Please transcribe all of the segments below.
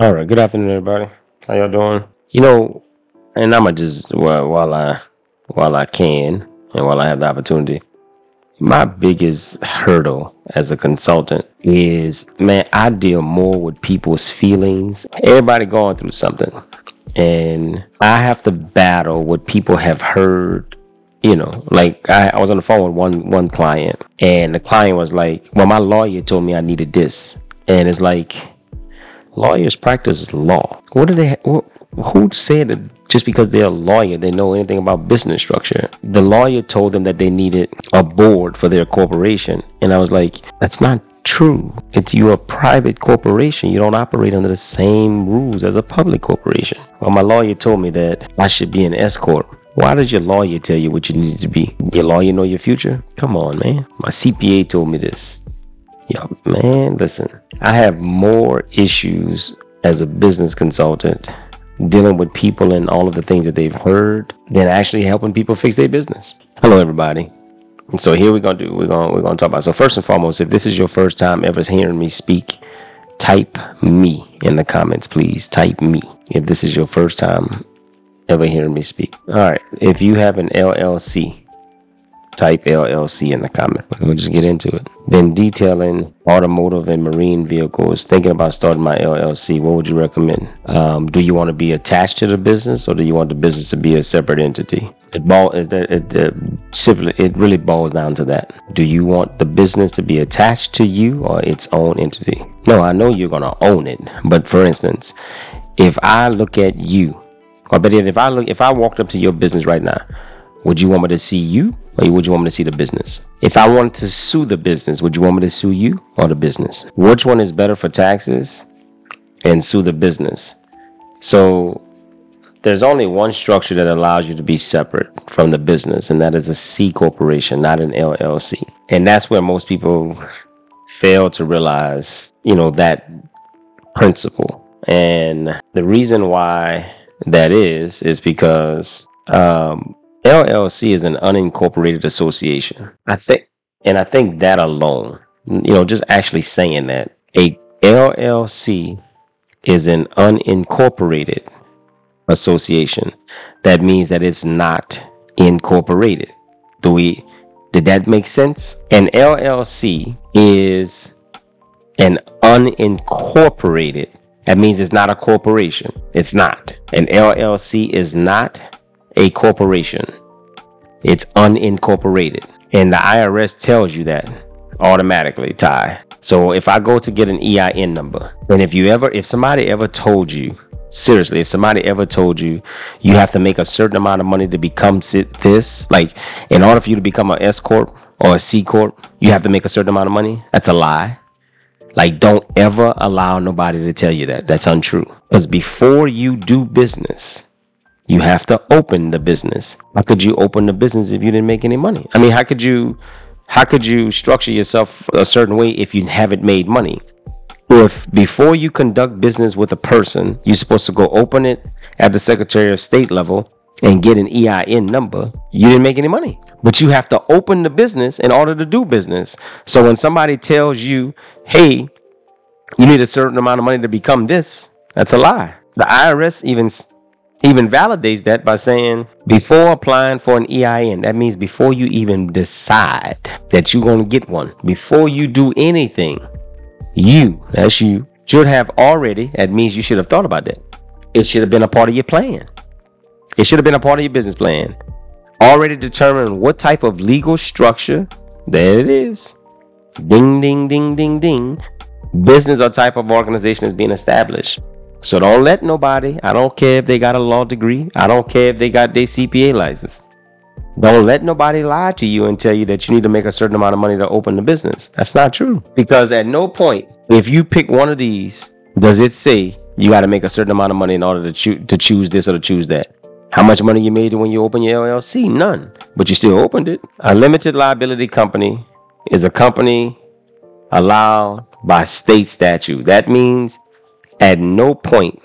All right, good afternoon, everybody. How y'all doing? You know, and I'ma just while I can and while I have the opportunity, my biggest hurdle as a consultant is, man, I deal more with people's feelings. Everybody going through something, and I have to battle what people have heard. You know, like I was on the phone with one client, and the client was like, well, my lawyer told me I needed this. And it's like, lawyers practice law. What do they, who said that just because they're a lawyer, they know anything about business structure? The lawyer told them that they needed a board for their corporation. And I was like, that's not true. It's your private corporation. You don't operate under the same rules as a public corporation. Well, my lawyer told me that I should be an S-Corp. Why does your lawyer tell you what you need to be? Your lawyer know your future? Come on, man. My CPA told me this. Yo, man, listen. I have more issues as a business consultant dealing with people and all of the things that they've heard than actually helping people fix their business. Hello, everybody. And so here we're gonna talk about. So first and foremost, if this is your first time ever hearing me speak, type me in the comments, please. Type me if this is your first time ever hearing me speak. All right, if you have an LLC, type LLC in the comment. We'll just get into it. Then detailing automotive and marine vehicles. Thinking about starting my LLC. What would you recommend? Do you want to be attached to the business, or do you want the business to be a separate entity? It really boils down to that. Do you want the business to be attached to you or its own entity? No, I know you're gonna own it, but for instance, if I look at you, if I walked up to your business right now, would you want me to see you, or would you want me to see the business? If I wanted to sue the business, would you want me to sue you or the business? Which one is better for taxes? And sue the business. So there's only one structure that allows you to be separate from the business, and that is a C corporation, not an LLC. And that's where most people fail to realize, you know, that principle. And the reason why that is because LLC is an unincorporated association. I think that alone, you know, just actually saying that a LLC is an unincorporated association, that means that it's not incorporated. Did that make sense? An LLC is an unincorporated. That means it's not a corporation. It's not. An LLC is not a corporation. It's unincorporated. And the IRS tells you that automatically, Ty. So if I go to get an EIN number, and if somebody ever told you, seriously, if somebody ever told you, you have to make a certain amount of money to become this, like in order for you to become an S-Corp or a C-Corp, you have to make a certain amount of money, that's a lie. Like, don't ever allow nobody to tell you that. That's untrue. Because before you do business, you have to open the business. How could you open the business if you didn't make any money? I mean, how could you structure yourself a certain way if you haven't made money? Or if before you conduct business with a person, you're supposed to go open it at the Secretary of State level and get an EIN number, you didn't make any money. But you have to open the business in order to do business. So when somebody tells you, hey, you need a certain amount of money to become this, that's a lie. The IRS even validates that by saying, before applying for an EIN, that means before you even decide that you're gonna get one, before you do anything, you should have already, that means you should have thought about that. It should have been a part of your plan. It should have been a part of your business plan. Already determined what type of legal structure, there it is. Ding, ding, ding, ding, ding. Business or type of organization is being established. So don't let nobody, I don't care if they got a law degree, I don't care if they got their CPA license. Don't let nobody lie to you and tell you that you need to make a certain amount of money to open the business. That's not true. Because at no point, if you pick one of these, does it say you got to make a certain amount of money in order to choose this or to choose that? How much money you made when you opened your LLC? None, but you still opened it. A limited liability company is a company allowed by state statute. That means at no point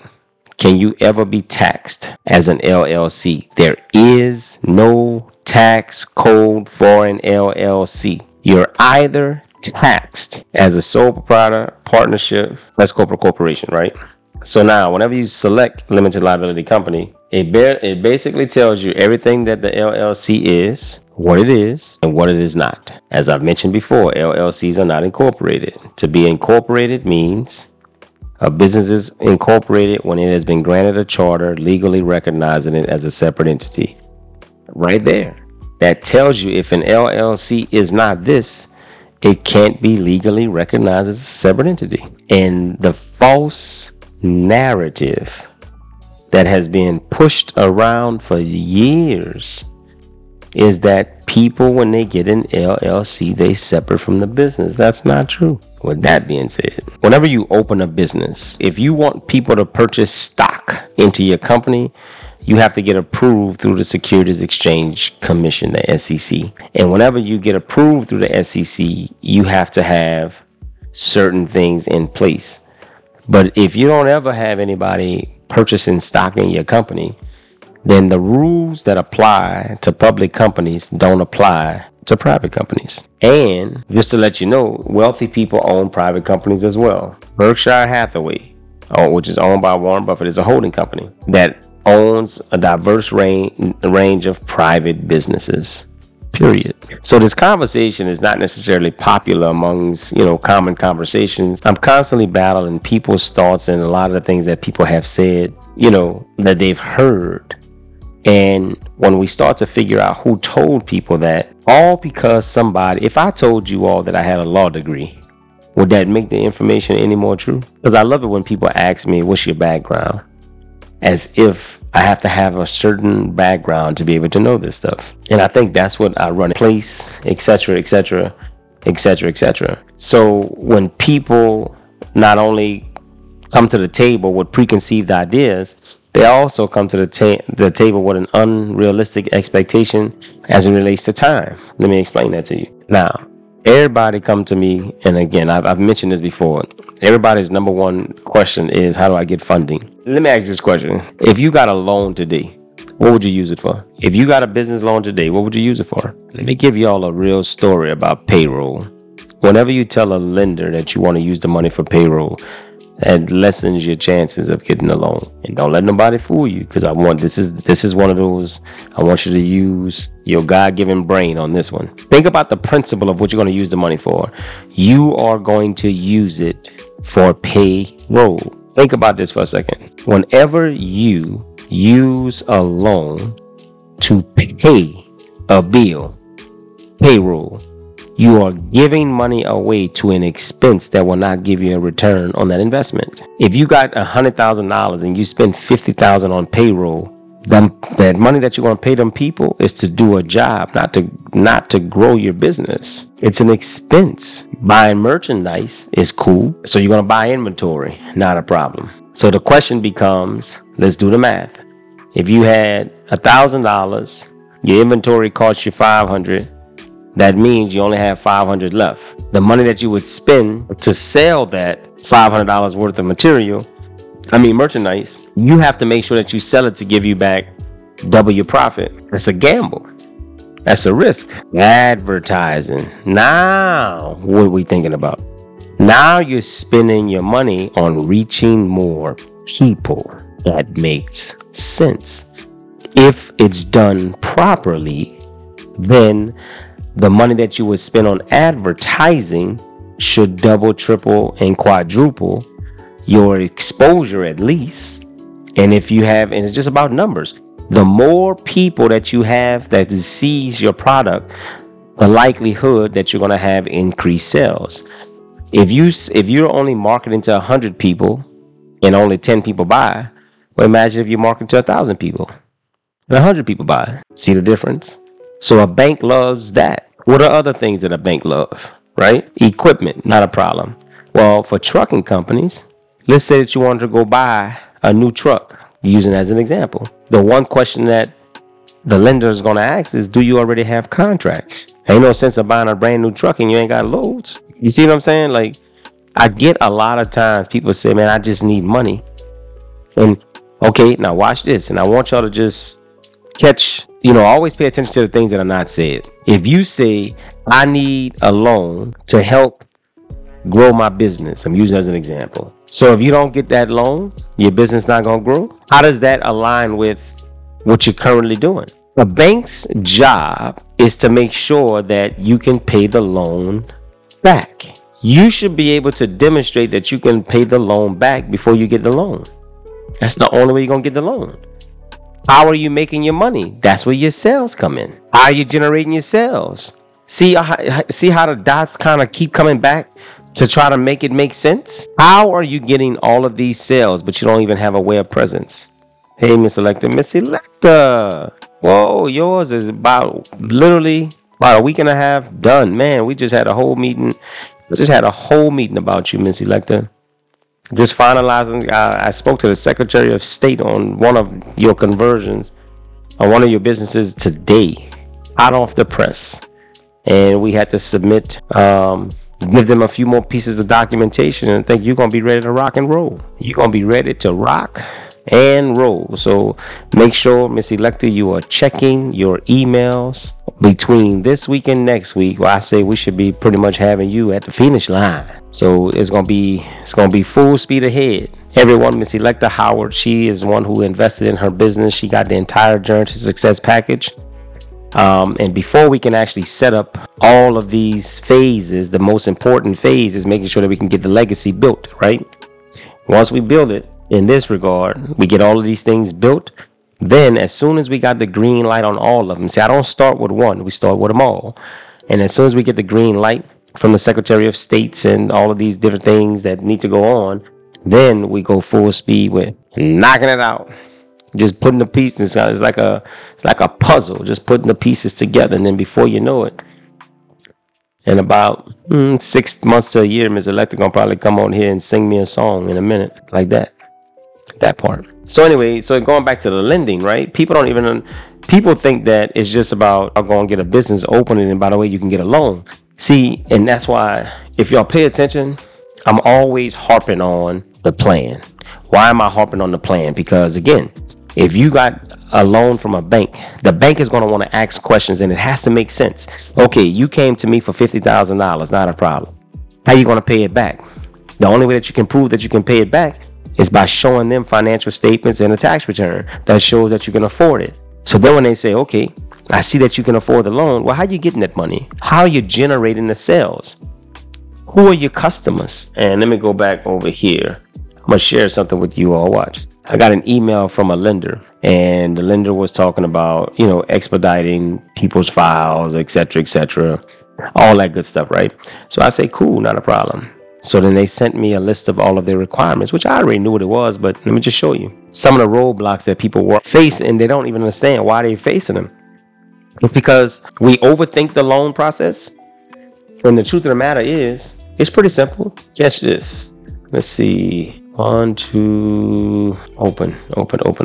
can you ever be taxed as an LLC. There is no tax code for an LLC. You're either taxed as a sole proprietor, partnership, that's corporate corporation, right? So now, whenever you select limited liability company, it basically tells you everything that the LLC is, what it is, and what it is not. As I've mentioned before, LLCs are not incorporated. To be incorporated means a business is incorporated when it has been granted a charter, legally recognizing it as a separate entity. Right there. That tells you if an LLC is not this, it can't be legally recognized as a separate entity. And the false narrative that has been pushed around for years is that people, when they get an LLC, they separate from the business. That's not true. With that being said, whenever you open a business, if you want people to purchase stock into your company, you have to get approved through the Securities Exchange Commission, the SEC. And whenever you get approved through the SEC, you have to have certain things in place. But if you don't ever have anybody purchasing stock in your company, then the rules that apply to public companies don't apply to private companies. And just to let you know, wealthy people own private companies as well. Berkshire Hathaway, which is owned by Warren Buffett, is a holding company that owns a diverse range of private businesses, period. So this conversation is not necessarily popular amongst, you know, common conversations. I'm constantly battling people's thoughts and a lot of the things that people have said, you know, that they've heard. And when we start to figure out who told people that, all because somebody, if I told you all that I had a law degree, would that make the information any more true? Because I love it when people ask me, what's your background? As if I have to have a certain background to be able to know this stuff. And I think that's what I run in place, etc., etc., etc., etc. So when people not only come to the table with preconceived ideas, they also come to the table with an unrealistic expectation as it relates to time. Let me explain that to you. Now, everybody come to me, and again, I've mentioned this before, everybody's number one question is, how do I get funding? Let me ask this question. If you got a loan today, what would you use it for? If you got a business loan today, what would you use it for? Let me give y'all a real story about payroll. Whenever you tell a lender that you want to use the money for payroll, that lessens your chances of getting a loan. And don't let nobody fool you, because this is one of those, I want you to use your God-given brain on this one. Think about the principle of what you're going to use the money for. You are going to use it for payroll. Think about this for a second. Whenever you use a loan to pay a bill, payroll, you are giving money away to an expense that will not give you a return on that investment. If you got $100,000 and you spend $50,000 on payroll, that money that you're going to pay them people is to do a job, not to grow your business. It's an expense. Buying merchandise is cool. So you're going to buy inventory, not a problem. So the question becomes, let's do the math. If you had $1,000, your inventory costs you $500. That means you only have $500 left. The money that you would spend to sell that $500 worth of merchandise, you have to make sure that you sell it to give you back double your profit. That's a gamble. That's a risk. Advertising. Now, what are we thinking about? Now you're spending your money on reaching more people. That makes sense. If it's done properly, then the money that you would spend on advertising should double, triple, and quadruple your exposure at least. And if you have, and it's just about numbers, the more people that you have that sees your product, the likelihood that you're going to have increased sales. If you're only marketing to 100 people and only 10 people buy, well, imagine if you're marketing to 1,000 people and 100 people buy. See the difference? So a bank loves that. What are other things that a bank loves, right? Equipment, not a problem. Well, for trucking companies, let's say that you wanted to go buy a new truck, using as an example. The one question that the lender is going to ask is, do you already have contracts? Ain't no sense of buying a brand new truck and you ain't got loads. You see what I'm saying? Like, I get a lot of times people say, man, I just need money. And okay, now watch this. And I want y'all to just catch, you know, always pay attention to the things that are not said. If you say, I need a loan to help grow my business, I'm using it as an example. So if you don't get that loan, your business not going to grow. How does that align with what you're currently doing? A bank's job is to make sure that you can pay the loan back. You should be able to demonstrate that you can pay the loan back before you get the loan. That's the only way you're going to get the loan. How are you making your money? That's where your sales come in. How are you generating your sales? See how the dots kind of keep coming back to try to make it make sense? How are you getting all of these sales, but you don't even have a way of presence? Hey, Miss Electa. Miss Electa. Whoa, yours is about a week and a half done. Man, we just had a whole meeting. We just had a whole meeting about you, Miss Electa. Just finalizing, I spoke to the Secretary of State on one of your conversions on one of your businesses today, hot off the press. And we had to submit, give them a few more pieces of documentation, and I think you're going to be ready to rock and roll. You're going to be ready to rock and roll. So make sure, Miss Electa, you are checking your emails between this week and next week. Well, I say we should be pretty much having you at the finish line. So it's gonna be full speed ahead. Everyone, Miss Electa Howard, she is one who invested in her business. She got the entire Journey to Success package. And before we can actually set up all of these phases, the most important phase is making sure that we can get the legacy built, right? Once we build it in this regard, we get all of these things built. Then as soon as we got the green light on all of them, see, I don't start with one, we start with them all. And as soon as we get the green light from the Secretary of States and all of these different things that need to go on, then we go full speed with knocking it out. Just putting the pieces, it's like a puzzle, just putting the pieces together. And then before you know it, in about 6 months to a year, Ms. Electa gonna probably come on here and sing me a song in a minute, like that part. So anyway, so going back to the lending, right? People think that it's just about I'm gonna get a business opening, and by the way, you can get a loan. See, and that's why, if y'all pay attention, I'm always harping on the plan. Why am I harping on the plan? Because again, if you got a loan from a bank, the bank is going to want to ask questions, and it has to make sense. Okay, you came to me for $50,000, not a problem. How are you going to pay it back? The only way that you can prove that you can pay it back is by showing them financial statements and a tax return that shows that you can afford it. So then when they say, okay, I see that you can afford the loan, well, how are you getting that money? How are you generating the sales? Who are your customers? And let me go back over here. I'm gonna share something with you all. Watch. I got an email from a lender, and the lender was talking about, you know, expediting people's files, etc., all that good stuff, right? So I say, cool, not a problem. So then they sent me a list of all of their requirements, which I already knew what it was, but let me just show you some of the roadblocks that people were facing, and they don't even understand why they're facing them. It's because we overthink the loan process, and the truth of the matter is, it's pretty simple. Catch this. Let's see. On to open. Let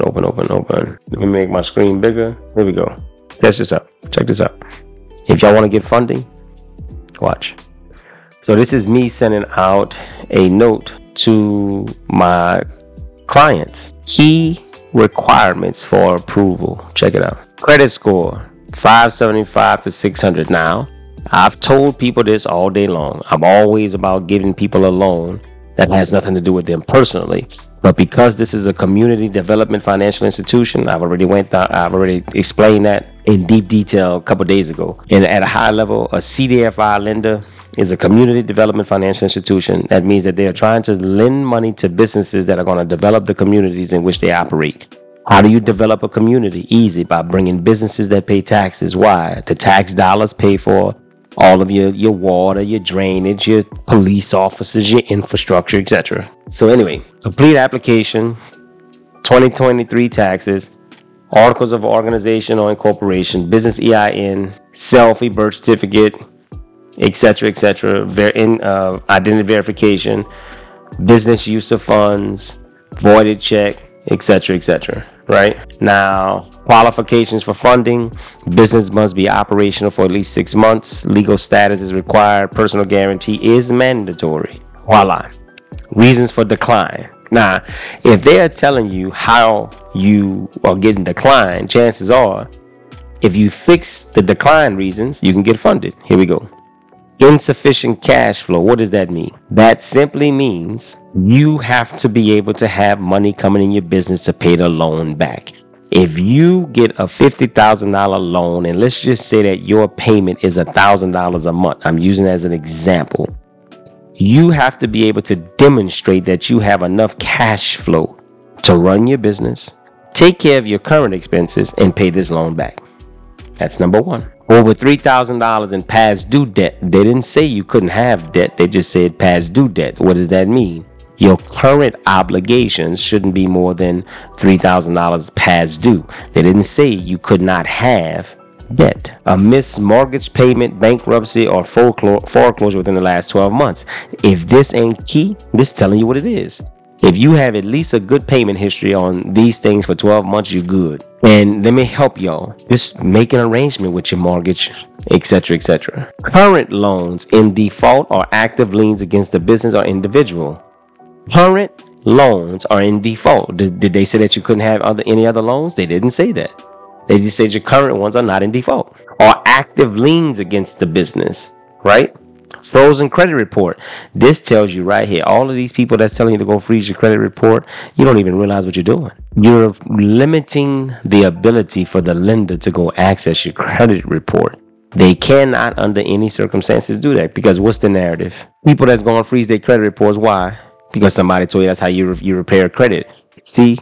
me make my screen bigger. Here we go. Test this up. Check this out. If y'all want to get funding, watch. So this is me sending out a note to my clients. Key requirements for approval. Check it out. Credit score 575 to 600. Now, I've told people this all day long. I'm always about giving people a loan that has nothing to do with them personally, but because this is a community development financial institution, I've already explained that in deep detail a couple days ago. And at a high level, a CDFI lender is a community development financial institution. That means that they are trying to lend money to businesses that are going to develop the communities in which they operate. How do you develop a community? Easy, by bringing businesses that pay taxes. Why? The tax dollars pay for all of your water, your drainage, your police officers, your infrastructure, etc. So anyway, complete application, 2023 taxes, articles of organization or incorporation, business EIN, selfie, birth certificate, etc., identity verification, business use of funds, voided check, etc., right? Now, qualifications for funding. Business must be operational for at least 6 months. Legal status is required. Personal guarantee is mandatory. Voila. Reasons for decline. Now, if they are telling you how you are getting declined, chances are, if you fix the decline reasons, you can get funded. Here we go. Insufficient cash flow. What does that mean? That simply means you have to be able to have money coming in your business to pay the loan back. If you get a $50,000 loan, and let's just say that your payment is $1,000 a month. I'm using that as an example. You have to be able to demonstrate that you have enough cash flow to run your business, take care of your current expenses, and pay this loan back. That's number one. Over $3,000 in past due debt. They didn't say you couldn't have debt. They just said past due debt. What does that mean? Your current obligations shouldn't be more than $3,000 past due. They didn't say you could not have debt. A missed mortgage payment, bankruptcy, or foreclosure within the last 12 months. If this ain't key, this is telling you what it is. If you have at least a good payment history on these things for 12 months, you're good. And let me help y'all. Just make an arrangement with your mortgage, etc., etc. Current loans in default or active liens against the business or individual. Current loans are in default. Did they say that you couldn't have any other loans? They didn't say that. They just said your current ones are not in default. Or active liens against the business, right? Frozen credit report. This tells you right here, all of these people that's telling you to go freeze your credit report, you don't even realize what you're doing. You're limiting the ability for the lender to go access your credit report. They cannot under any circumstances do that, because what's the narrative? People that's going to freeze their credit reports, why? Because somebody told you that's how you repair credit. See,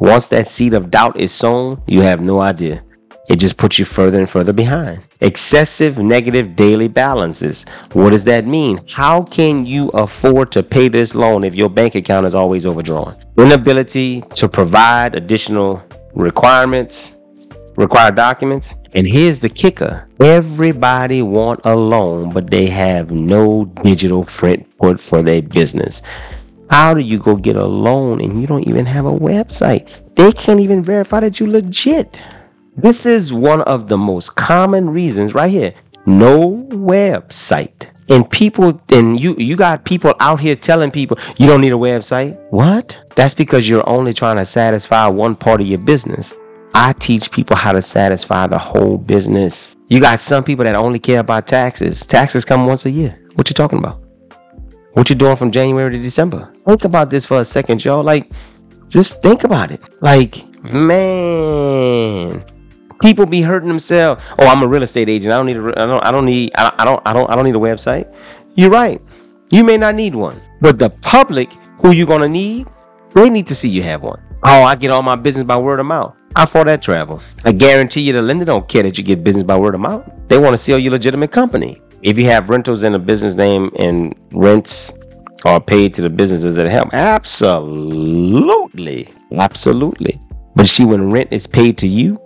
once that seed of doubt is sown, you have no idea. It just puts you further and further behind. Excessive negative daily balances. What does that mean? How can you afford to pay this loan if your bank account is always overdrawn? Inability to provide additional required documents. And here's the kicker. Everybody wants a loan, but they have no digital footprint for their business. How do you go get a loan and you don't even have a website? They can't even verify that you're legit. This is one of the most common reasons right here. No website. And people, and you got people out here telling people you don't need a website. What? That's because you're only trying to satisfy one part of your business. I teach people how to satisfy the whole business. You got some people that only care about taxes. Taxes come once a year. What you talking about? What you doing from January to December? Think about this for a second, y'all. Like, just think about it. Like, man, people be hurting themselves. Oh, I'm a real estate agent. I don't need a website. You're right. You may not need one, but the public who you're gonna need, they need to see you have one. Oh, I get all my business by word of mouth. I fought that travel. I guarantee you the lender don't care that you get business by word of mouth. They want to sell you a legitimate company. If you have rentals in a business name and rents are paid to the businesses that help, absolutely. Absolutely. But see, when rent is paid to you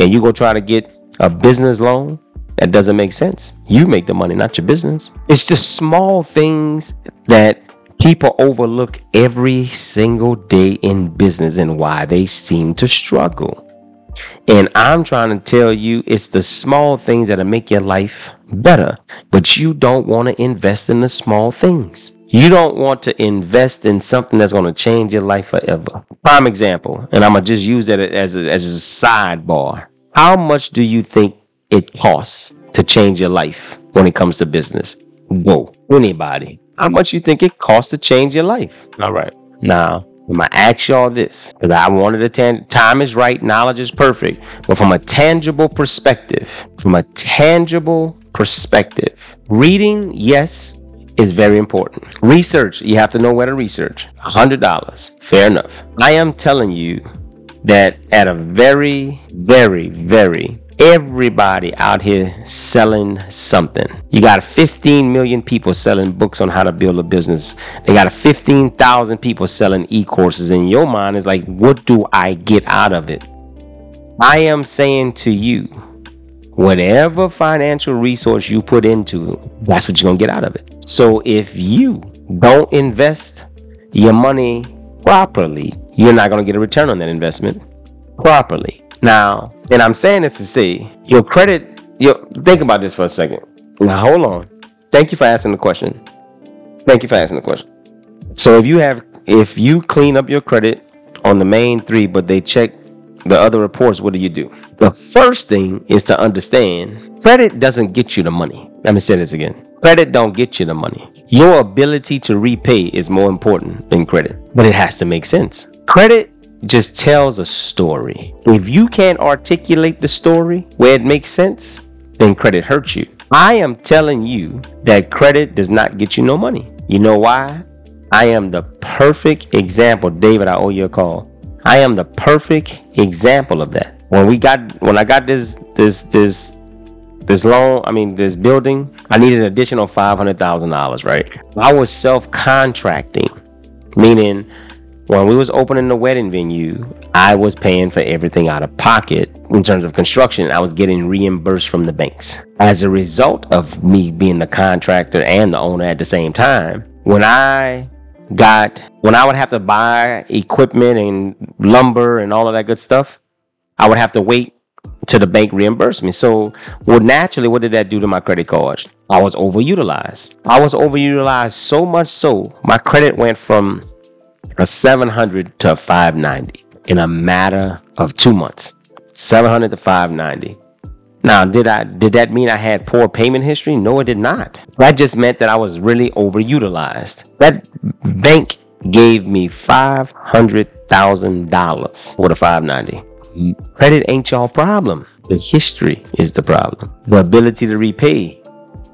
and you go try to get a business loan, that doesn't make sense. You make the money, not your business. It's just small things that people overlook every single day in business and why they seem to struggle. And I'm trying to tell you, it's the small things that'll make your life better. But you don't want to invest in the small things. You don't want to invest in something that's going to change your life forever. Prime example, and I'm going to just use that as a sidebar. How much do you think it costs to change your life when it comes to business? Whoa, anybody. How much you think it costs to change your life? All right. Now, I'm going to ask y'all this, because I wanted to time is right, knowledge is perfect. But from a tangible perspective, reading, yes, is very important. Research, you have to know where to research. $100, fair enough. I am telling you that at a very, very, very everybody out here selling something. You got 15 million people selling books on how to build a business. They got 15,000 people selling e-courses. In your mind is like, what do I get out of it? I am saying to you, whatever financial resource you put into it, that's what you're gonna get out of it. So if you don't invest your money properly, you're not gonna get a return on that investment properly. Now, and I'm saying this to say, your credit, think about this for a second. Now, hold on. Thank you for asking the question. So if you clean up your credit on the main three, but they check the other reports, what do you do? The first thing is to understand credit doesn't get you the money. Let me say this again. Credit don't get you the money. Your ability to repay is more important than credit, but it has to make sense. Credit just tells a story. If you can't articulate the story where it makes sense, then credit hurts you. I am telling you that credit does not get you no money. You know why? I am the perfect example. David, I owe you a call. I am the perfect example of that. When I got this loan, I mean this building, I needed an additional $500,000, right? I was self-contracting, meaning when we was opening the wedding venue, I was paying for everything out of pocket in terms of construction. I was getting reimbursed from the banks. As a result of me being the contractor and the owner at the same time, when I would have to buy equipment and lumber and all of that good stuff, I would have to wait till the bank reimbursed me. So, well, naturally, what did that do to my credit cards? I was overutilized. I was overutilized so much so my credit went from a 700 to 590 in a matter of 2 months. 700 to 590. Now, did that mean I had poor payment history? No, it did not. That just meant that I was really overutilized. That bank gave me $500,000 for the 590. Credit ain't y'all problem. The history is the problem. The ability to repay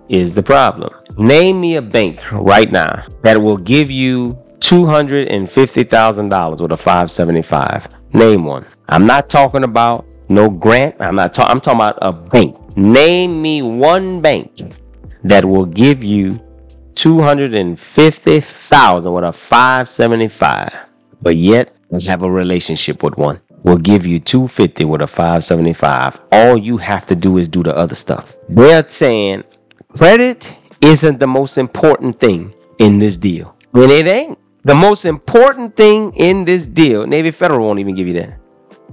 is the problem. Name me a bank right now that will give you $250,000 with a 575. Name one. I'm not talking about no grant. I'm talking about a bank. Name me one bank that will give you $250,000 with a 575, but yet have a relationship with one. Will give you $250,000 with a 575. All you have to do is do the other stuff. They're saying credit isn't the most important thing in this deal. When it ain't. The most important thing in this deal, Navy Federal won't even give you that.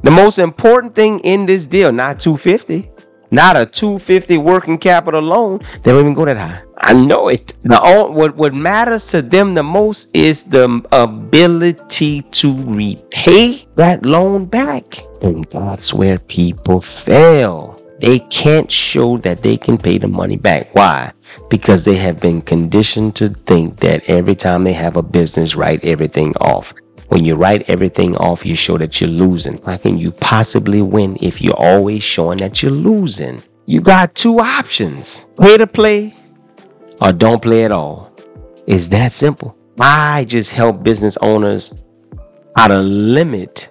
The most important thing in this deal, not 250, not a 250 working capital loan. They don't even go that high. I know it. What matters to them the most is the ability to repay that loan back. And that's where people fail. They can't show that they can pay the money back. Why? Because they have been conditioned to think that every time they have a business, write everything off. When you write everything off, you show that you're losing. How can you possibly win if you're always showing that you're losing? You got two options. Pay to play or don't play at all. It's that simple. I just help business owners how to limit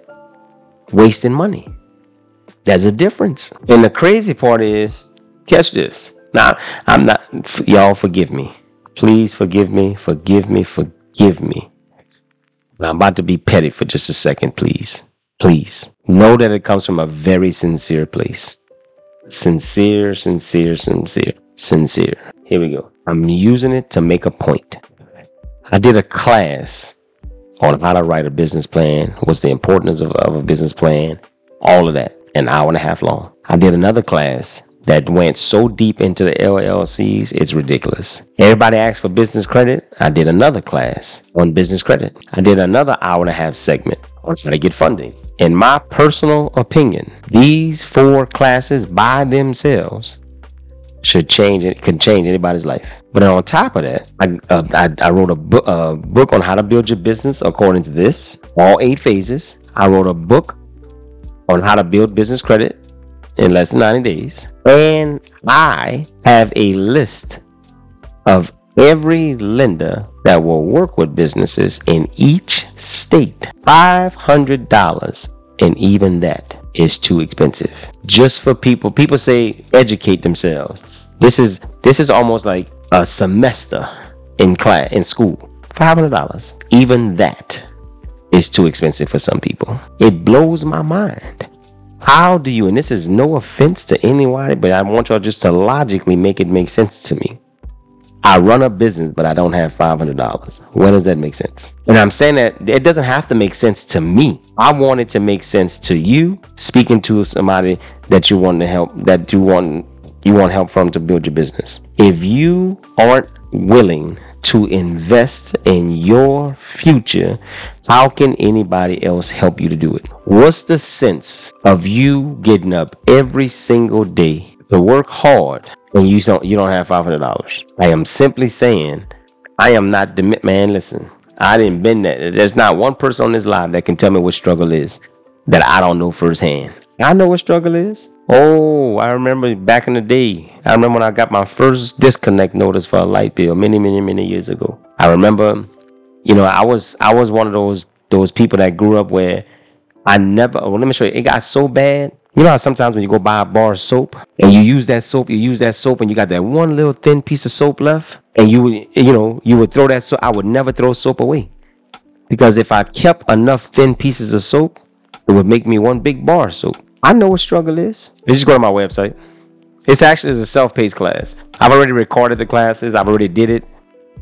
wasting money. There's a difference. And the crazy part is, catch this. Now, I'm not, y'all forgive me. Please forgive me. I'm about to be petty for just a second, please. Please. Know that it comes from a very sincere place. Sincere. Here we go. I'm using it to make a point. I did a class on how to write a business plan, what's the importance of a business plan, all of that. An hour and a half long. I did another class that went so deep into the LLCs, it's ridiculous. Everybody asked for business credit. I did another class on business credit. I did another hour and a half segment on how to get funding. In my personal opinion, these four classes by themselves should change it, can change anybody's life. But on top of that, I wrote a book on how to build your business according to this, all 8 phases. I wrote a book on how to build business credit in less than 90 days. And I have a list of every lender that will work with businesses in each state. $500, and even that is too expensive. Just for people. People say educate themselves. This is almost like a semester in class in school. $500. Even that is too expensive for some people. It blows my mind. How do you, and this is no offense to anybody, but I want y'all just to logically make it make sense to me. I run a business, but I don't have $500. When does that make sense? And I'm saying that it doesn't have to make sense to me. I want it to make sense to you, speaking to somebody that you want to help, that you want help from to build your business. If you aren't willing to invest in your future, how can anybody else help you to do it? What's the sense of you getting up every single day to work hard when you don't have $500? I am simply saying, I am not the man. Listen, I didn't been there. There's not one person on this live that can tell me what struggle is that I don't know firsthand. I know what struggle is. Oh, I remember back in the day. I remember when I got my first disconnect notice for a light bill many years ago. I remember, you know, I was one of those people that grew up where I never, well, let me show you, it got so bad. You know how sometimes when you go buy a bar of soap and you use that soap and you got that one little thin piece of soap left and you would throw that soap. I would never throw soap away, because if I kept enough thin pieces of soap, it would make me one big bar of soap. I know what struggle is. You just go to my website. It's actually a self-paced class. I've already recorded the classes. I've already did it.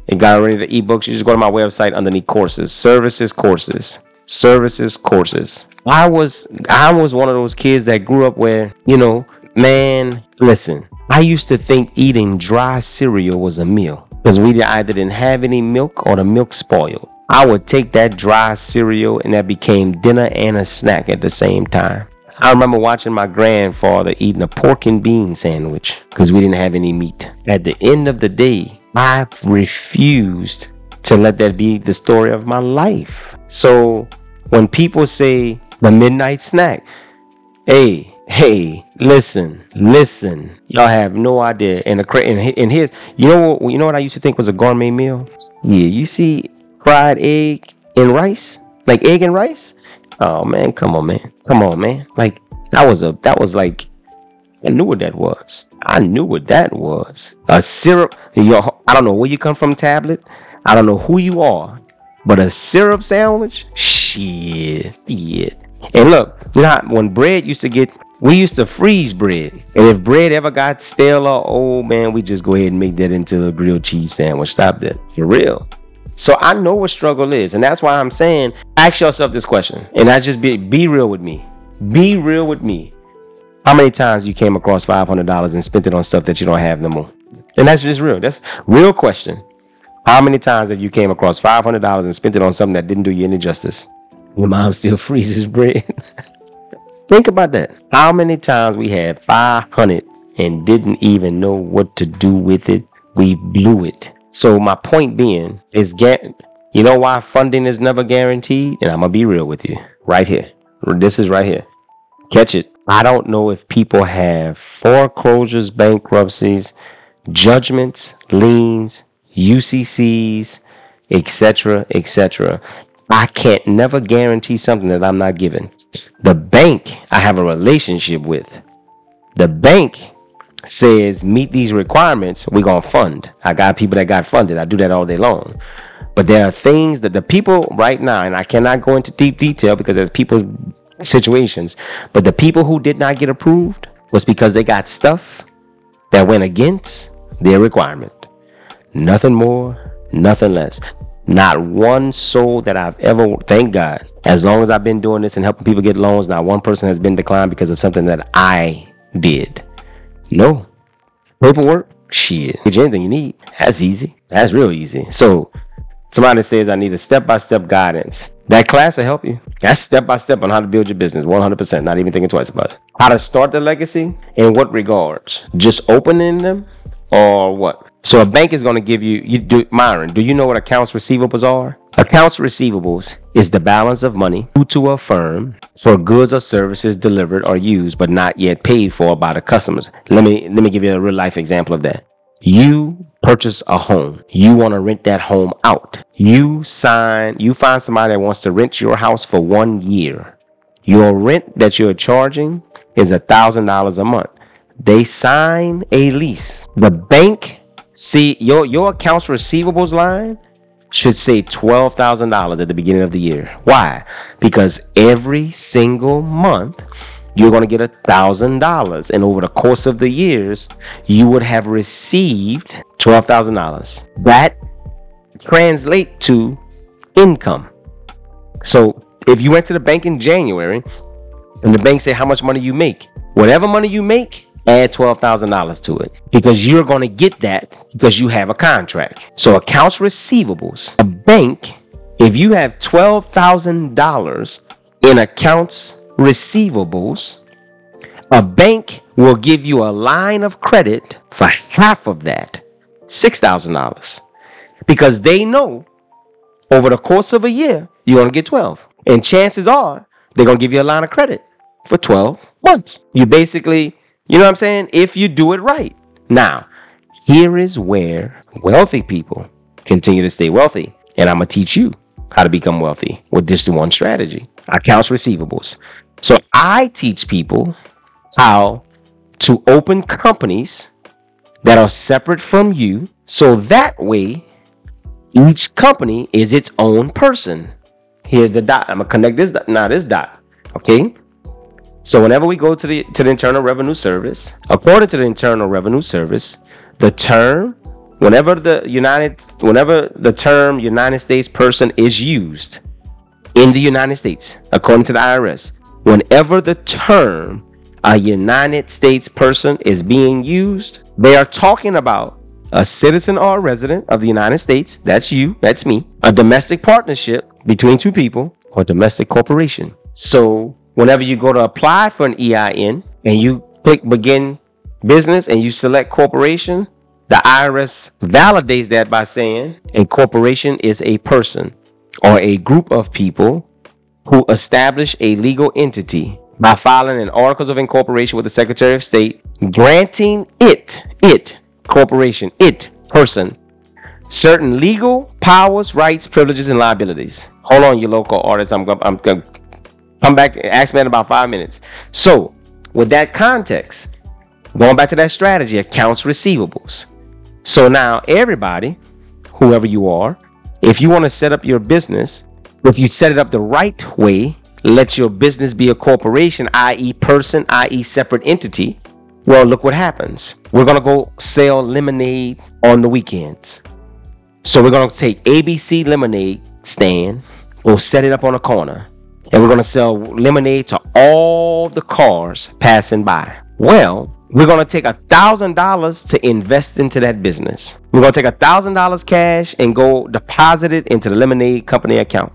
It got ready to ebooks. You just go to my website underneath courses, services courses. I was one of those kids that grew up where, you know, man, listen, I used to think eating dry cereal was a meal because we either didn't have any milk or the milk spoiled. I would take that dry cereal and that became dinner and a snack at the same time. I remember watching my grandfather eating a pork and bean sandwich because we didn't have any meat. At the end of the day, I refused to let that be the story of my life. So when people say the midnight snack, hey, listen, y'all have no idea. And here's, you know what I used to think was a gourmet meal? Yeah, you see fried egg and rice, like egg and rice. Oh man, come on man. Like that was like I knew what that was. A syrup. I don't know where you come from, tablet. I don't know who you are, but a syrup sandwich? Shit. And look, you know when bread used to get, we used to freeze bread. And if bread ever got stale or old, man, we just go ahead and make that into a grilled cheese sandwich. Stop that. For real. So I know what struggle is. And that's why I'm saying, ask yourself this question. And that's just be real with me. Be real with me. How many times you came across $500 and spent it on stuff that you don't have no more? And that's just real. That's a real question. How many times have you came across $500 and spent it on something that didn't do you any justice? Your mom still freezes bread. Think about that. How many times we had $500 and didn't even know what to do with it? We blew it. So my point being is, you know why funding is never guaranteed? And I'm going to be real with you right here. This is right here. Catch it. I don't know if people have foreclosures, bankruptcies, judgments, liens, UCCs, etc., etc. I can't never guarantee something that I'm not given. The bank I have a relationship with, the bank says meet these requirements, we're gonna fund. I got people that got funded. I do that all day long. But there are things that the people right now, and I cannot go into deep detail because there's people's situations, but the people who did not get approved was because they got stuff that went against their requirement. Nothing more, nothing less. Not one soul that I've ever, thank God, as long as I've been doing this and helping people get loans, not one person has been declined because of something that I did. No. Paperwork? Shit. Get you anything you need. That's easy. That's real easy. So somebody says I need a step-by-step guidance. That class will help you. That's step-by-step on how to build your business. 100%. Not even thinking twice about it. How to start the legacy? In what regards? Just opening them? Or what? So a bank is going to give you, Myron, do you know what accounts receivables are? Accounts receivables is the balance of money due to a firm for goods or services delivered or used but not yet paid for by the customers. Let me give you a real life example of that. You purchase a home. You want to rent that home out. You find somebody that wants to rent your house for 1 year. Your rent that you're charging is $1,000 a month. They sign a lease. The bank, see, your accounts receivables line should say $12,000 at the beginning of the year. Why? Because every single month, you're going to get $1,000. And over the course of the years, you would have received $12,000. That translates to income. So if you went to the bank in January and the bank said how much money you make, whatever money you make, add $12,000 to it, because you're going to get that because you have a contract. So accounts receivables, a bank, if you have $12,000 in accounts receivables, a bank will give you a line of credit for half of that, $6,000, because they know over the course of a year, you're going to get 12. And chances are they're going to give you a line of credit for 12 months. You basically, you know what I'm saying? If you do it right. Now, here is where wealthy people continue to stay wealthy. And I'm going to teach you how to become wealthy with this one strategy, accounts receivables. So I teach people how to open companies that are separate from you. So that way, each company is its own person. Here's the dot. I'm going to connect this dot. Now this dot. Okay. So whenever we go to the Internal Revenue Service, according to the Internal Revenue Service, the term, whenever the term United States person is used in the United States, according to the IRS, whenever the term a United States person is being used, they are talking about a citizen or a resident of the United States. That's you. That's me. A domestic partnership between two people or domestic corporation. So whenever you go to apply for an EIN and you click begin business and you select corporation, the IRS validates that by saying a corporation is a person or a group of people who establish a legal entity by filing an Articles of Incorporation with the Secretary of State, granting it corporation certain legal powers, rights, privileges, and liabilities. Hold on, you local artists. I'm gonna come back and ask me in about 5 minutes. So with that context, going back to that strategy, accounts receivables. So now everybody, whoever you are, if you want to set up your business, if you set it up the right way, let your business be a corporation, i.e. person, i.e. separate entity. Well, look what happens. We're going to go sell lemonade on the weekends. So we're going to take ABC lemonade stand, go set it up on a corner, and we're going to sell lemonade to all the cars passing by. Well, we're going to take $1,000 to invest into that business. We're going to take $1,000 cash and go deposit it into the lemonade company account.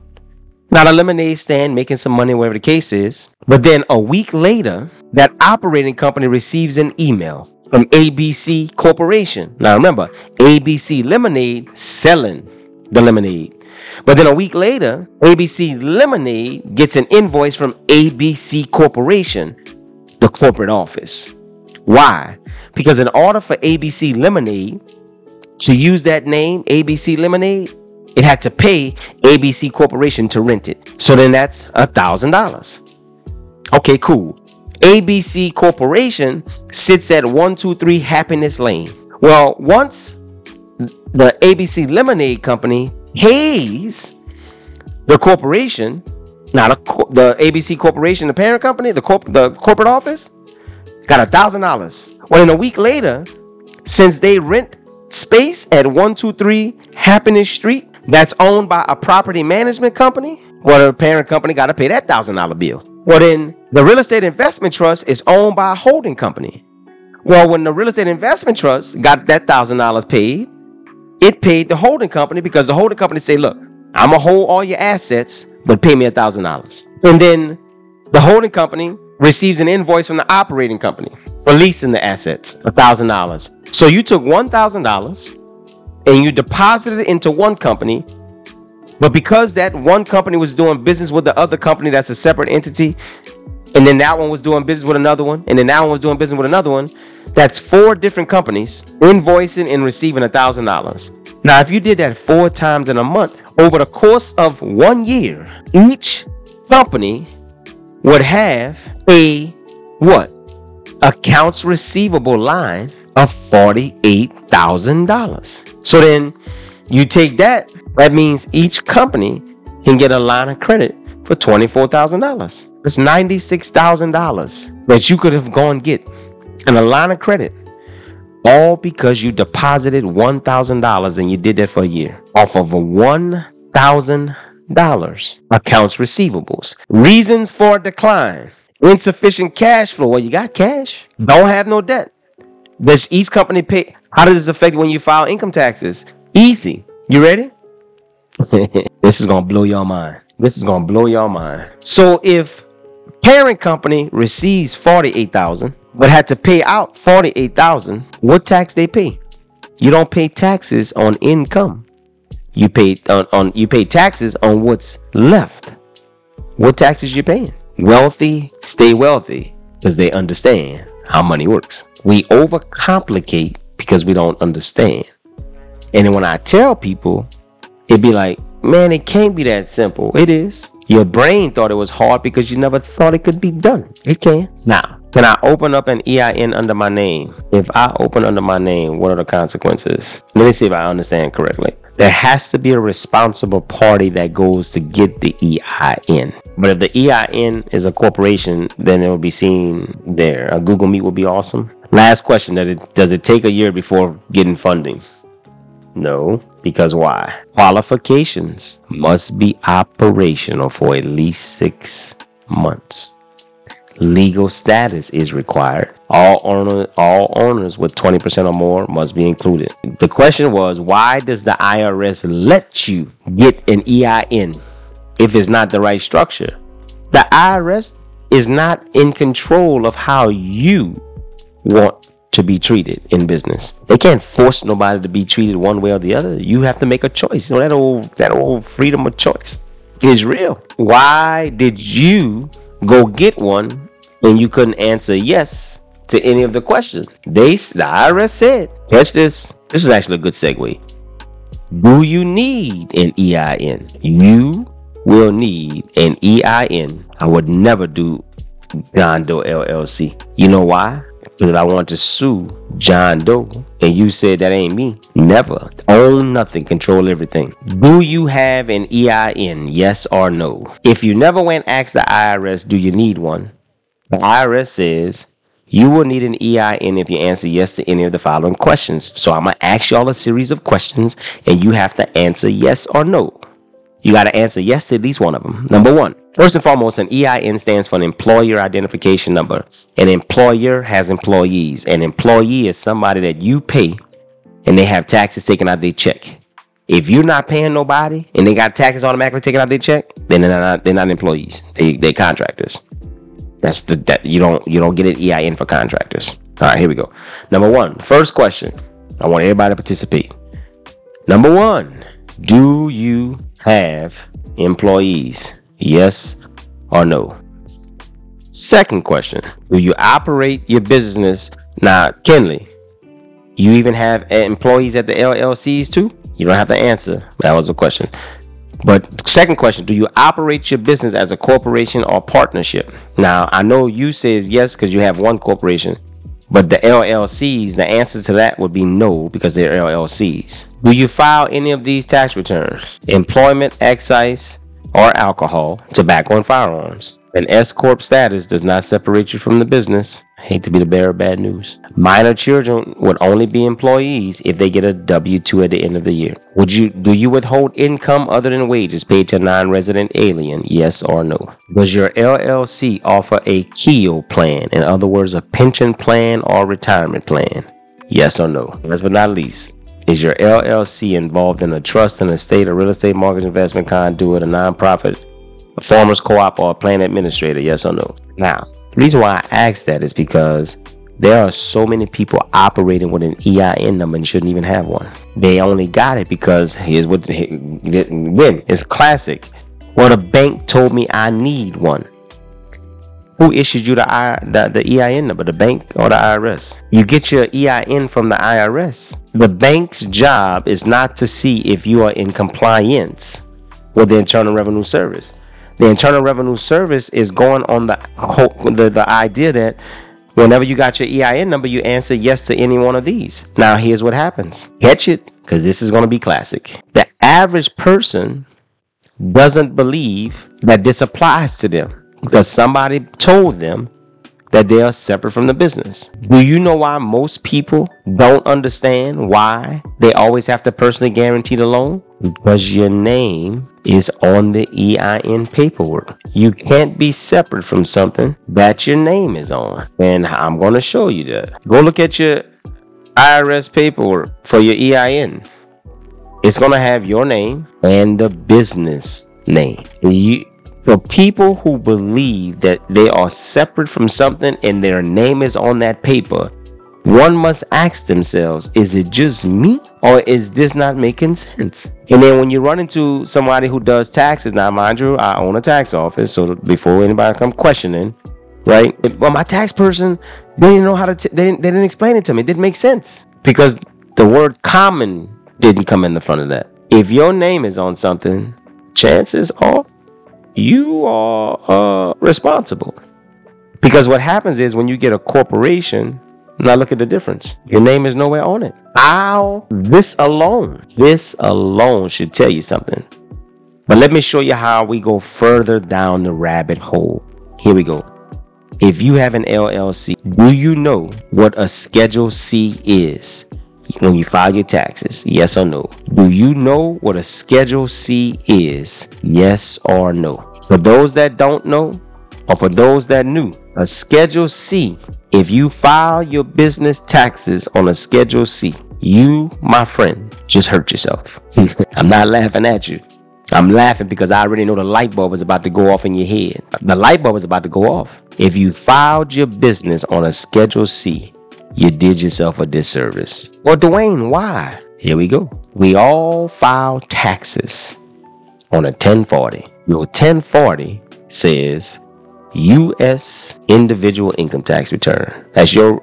Now, the lemonade stand making some money, wherever the case is. But then a week later, that operating company receives an email from ABC Corporation. Now, remember, ABC Lemonade selling the lemonade. But then a week later, ABC Lemonade gets an invoice from ABC Corporation, the corporate office. Why? Because in order for ABC Lemonade to use that name, ABC Lemonade, it had to pay ABC Corporation to rent it. So then that's $1,000. Okay, cool. ABC Corporation sits at 123 Happiness Lane. Well, once the ABC Lemonade Company pays the corporation, now the ABC Corporation, the parent company, the corporate office, got $1,000. Well, in a week later, since they rent space at 123 Happiness Street, that's owned by a property management company, well, the parent company got to pay that $1,000 bill. Well, then the real estate investment trust is owned by a holding company. Well, when the real estate investment trust got that $1,000 paid, it paid the holding company because the holding company say, look, I'm going to hold all your assets, but pay me $1,000. And then the holding company receives an invoice from the operating company for leasing the assets, $1,000. So you took $1,000 and you deposited it into one company, but because that one company was doing business with the other company that's a separate entity, and then that one was doing business with another one, and then that one was doing business with another one, that's four different companies invoicing and receiving $1,000. Now, if you did that 4 times in a month, over the course of 1 year, each company would have a what? Accounts receivable line of $48,000. So then you take that means each company can get a line of credit for $24,000. That's $96,000 that you could have gone get in a line of credit, all because you deposited $1,000 and you did that for a year off of a $1,000 accounts receivables. Reasons for decline. Insufficient cash flow. Well, you got cash. Don't have no debt. Does each company pay? How does this affect when you file income taxes? Easy. You ready? This is going to blow your mind. This is going to blow your mind. So if parent company receives $48,000 but had to pay out $48,000, what tax they pay? You don't pay taxes on income. You pay you pay taxes on what's left. What taxes you paying? Wealthy stay wealthy because they understand how money works. We overcomplicate because we don't understand. And then when I tell people, it'd be like, man, it can't be that simple. It is. Your brain thought it was hard because you never thought it could be done. It can. Now, can I open up an EIN under my name? If I open under my name, what are the consequences? Let me see if I understand correctly. There has to be a responsible party that goes to get the EIN. But if the EIN is a corporation, then it will be seen there. A Google Meet would be awesome. Last question, does it take a year before getting funding? No, because why? Qualifications must be operational for at least 6 months. Legal status is required. All owners with 20% or more must be included. The question was, why does the IRS let you get an EIN if it's not the right structure? The IRS is not in control of how you want to be treated in business. They can't force nobody to be treated one way or the other. You have to make a choice. You know, that old freedom of choice is real. Why did you go get one and you couldn't answer yes to any of the questions? The IRS said, catch this. This is actually a good segue. Do you need an EIN? You will need an EIN. I would never do John Doe LLC. You know why? Because I want to sue John Doe, and you said that ain't me. Never. Own nothing. Control everything. Do you have an EIN? Yes or no? If you never went and asked the IRS, do you need one? The IRS says you will need an EIN if you answer yes to any of the following questions. So I'm going to ask y'all a series of questions, and you have to answer yes or no. You got to answer yes to at least one of them. Number one. First and foremost, an EIN stands for an employer identification number. An employer has employees. An employee is somebody that you pay and they have taxes taken out their check. If you're not paying nobody and they got taxes automatically taken out their check, then they're not employees. They're contractors. You don't get an EIN for contractors. All right, here we go. Number one, first question. I want everybody to participate. Number one, do you have employees? Yes or no? Second question, do you operate your business? Now, Kenley, you even have employees at the LLCs too? You don't have to answer. That was a question. But second question, do you operate your business as a corporation or partnership? Now, I know you says yes because you have one corporation, but the LLCs, the answer to that would be no because they're LLCs. Do you file any of these tax returns? Employment, excise, or alcohol, tobacco, and firearms. An S-Corp status does not separate you from the business. I hate to be the bearer of bad news. Minor children would only be employees if they get a W2 at the end of the year. Do you withhold income other than wages paid to a non-resident alien? Yes or no? Does your LLC offer a KEO plan? In other words, a pension plan or retirement plan? Yes or no? Last but not least, is your LLC involved in a trust, an estate, a real estate, mortgage, investment, conduit, a nonprofit, a farmer's co-op, or a plan administrator? Yes or no? Now, the reason why I ask that is because there are so many people operating with an EIN number and shouldn't even have one. They only got it because here's what it's classic. Well, the bank told me I need one. Who issued you the EIN number, the bank or the IRS? You get your EIN from the IRS. The bank's job is not to see if you are in compliance with the Internal Revenue Service. The Internal Revenue Service is going on the idea that whenever you got your EIN number, you answer yes to any one of these. Now, here's what happens. Catch it, because this is going to be classic. The average person doesn't believe that this applies to them, because somebody told them that they are separate from the business. Do you know why most people don't understand why they always have to personally guarantee the loan? Because your name is on the EIN paperwork. You can't be separate from something that your name is on. And I'm going to show you that. Go look at your IRS paperwork for your EIN. It's going to have your name and the business name. So people who believe that they are separate from something and their name is on that paper, one must ask themselves, is it just me or is this not making sense? And then when you run into somebody who does taxes, now mind you, I own a tax office, so before anybody come questioning, right? Well, my tax person, they didn't know how to, they didn't explain it to me. It didn't make sense because the word common didn't come in the front of that. If your name is on something, chances are you are responsible, because what happens is when you get a corporation, now look at the difference. Your name is nowhere on it. How this alone should tell you something. But let me show you how we go further down the rabbit hole. Here we go. If you have an LLC, do you know what a Schedule C is? When you file your taxes, yes or no? Do you know what a Schedule C is? Yes or no? For those that don't know, or for those that knew, a Schedule C, if you file your business taxes on a Schedule C, you, my friend, just hurt yourself. I'm not laughing at you. I'm laughing because I already know the light bulb is about to go off in your head. The light bulb is about to go off. If you filed your business on a Schedule C, you did yourself a disservice. Well, Dewayne, why? Here we go. We all file taxes on a 1040. Your 1040 says U.S. individual income tax return. That's your.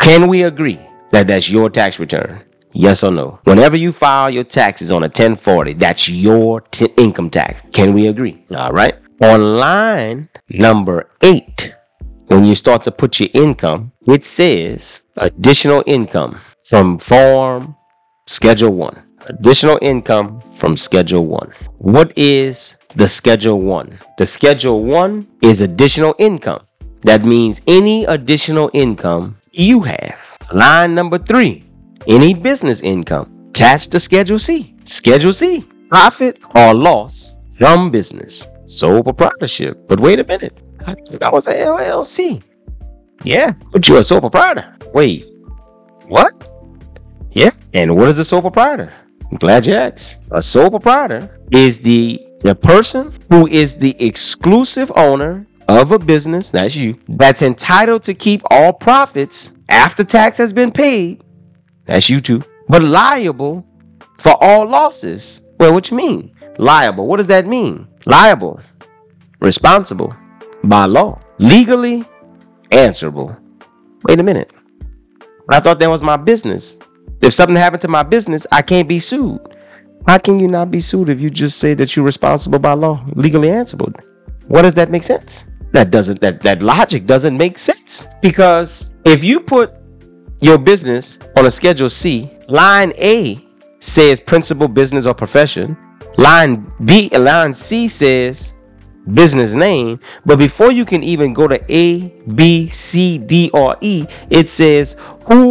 Can we agree that that's your tax return? Yes or no? Whenever you file your taxes on a 1040, that's your income tax. Can we agree? All right. On line number 8. When you start to put your income, it says additional income from form Schedule 1. Additional income from Schedule 1. What is the Schedule 1? The Schedule 1 is additional income. That means any additional income you have. Line number 3, any business income attached to Schedule C. Schedule C, profit or loss from business, sole proprietorship. But wait a minute. I think I was an LLC. Yeah, but you're a sole proprietor. Wait, what? Yeah, and what is a sole proprietor? I'm glad you asked. A sole proprietor is the person who is the exclusive owner of a business, that's you, that's entitled to keep all profits after tax has been paid, that's you too, but liable for all losses. Well, what you mean? Liable, what does that mean? Liable, responsible. By law, legally answerable. Wait a minute. I thought that was my business. If something happened to my business, I can't be sued. How can you not be sued if you just say that you're responsible by law, legally answerable? What does that make sense? That logic doesn't make sense. Because if you put your business on a Schedule C, line A says principal business or profession. Line B and line C says business name, but before you can even go to A, B, C, D, or E, it says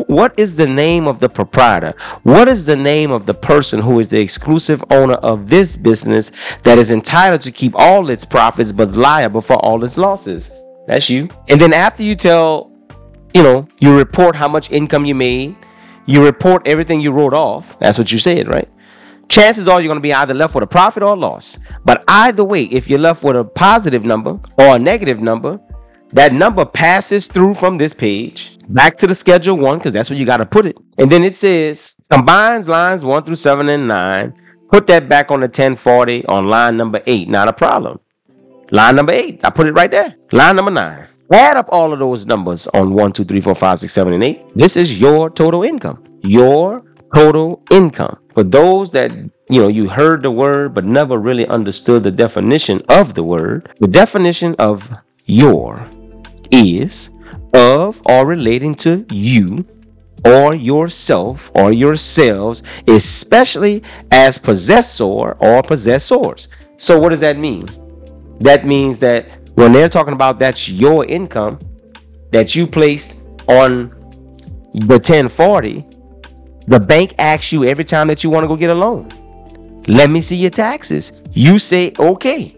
what is the name of the proprietor? What is the name of the person who is the exclusive owner of this business that is entitled to keep all its profits but liable for all its losses? That's you. And then after you tell, you report how much income you made, you report everything you wrote off. That's what you said, right? Chances are you're going to be either left with a profit or a loss. But either way, if you're left with a positive number or a negative number, that number passes through from this page back to the Schedule 1, because that's where you got to put it. And then it says, combines lines 1 through 7 and 9. Put that back on the 1040 on line number 8. Not a problem. Line number 8. I put it right there. Line number 9. Add up all of those numbers on 1, 2, 3, 4, 5, 6, 7, and 8. This is your total income. Your total income. For those that, you heard the word but never really understood the definition of the word, the definition of your is of or relating to you or yourself or yourselves, especially as possessor or possessors. So what does that mean? That means that when they're talking about that's your income, that you placed on the 1040, the bank asks you every time that you want to go get a loan, let me see your taxes. You say, okay.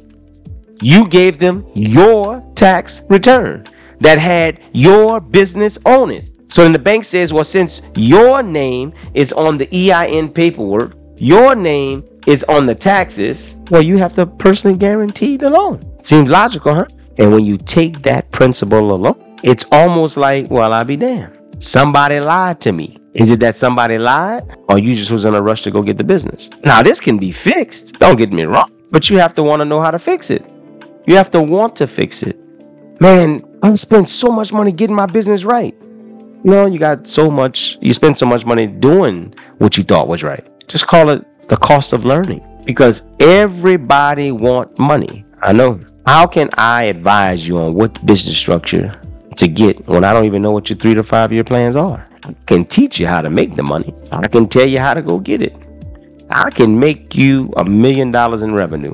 You gave them your tax return that had your business on it. So then the bank says, well, since your name is on the EIN paperwork, your name is on the taxes, well, you have to personally guarantee the loan. Seems logical, huh? And when you take that principle alone, it's almost like, well, I'll be damned. Somebody lied to me. Is it that somebody lied, or you just was in a rush to go get the business? Now, this can be fixed. Don't get me wrong, but you have to want to know how to fix it. You have to want to fix it. Man, I spent so much money getting my business right. You know, you spend so much money doing what you thought was right. Just call it the cost of learning, because everybody want money. I know. How can I advise you on what business structure to get when I don't even know what your 3 to 5 year plans are? I can teach you how to make the money. I can tell you how to go get it. I can make you $1 million in revenue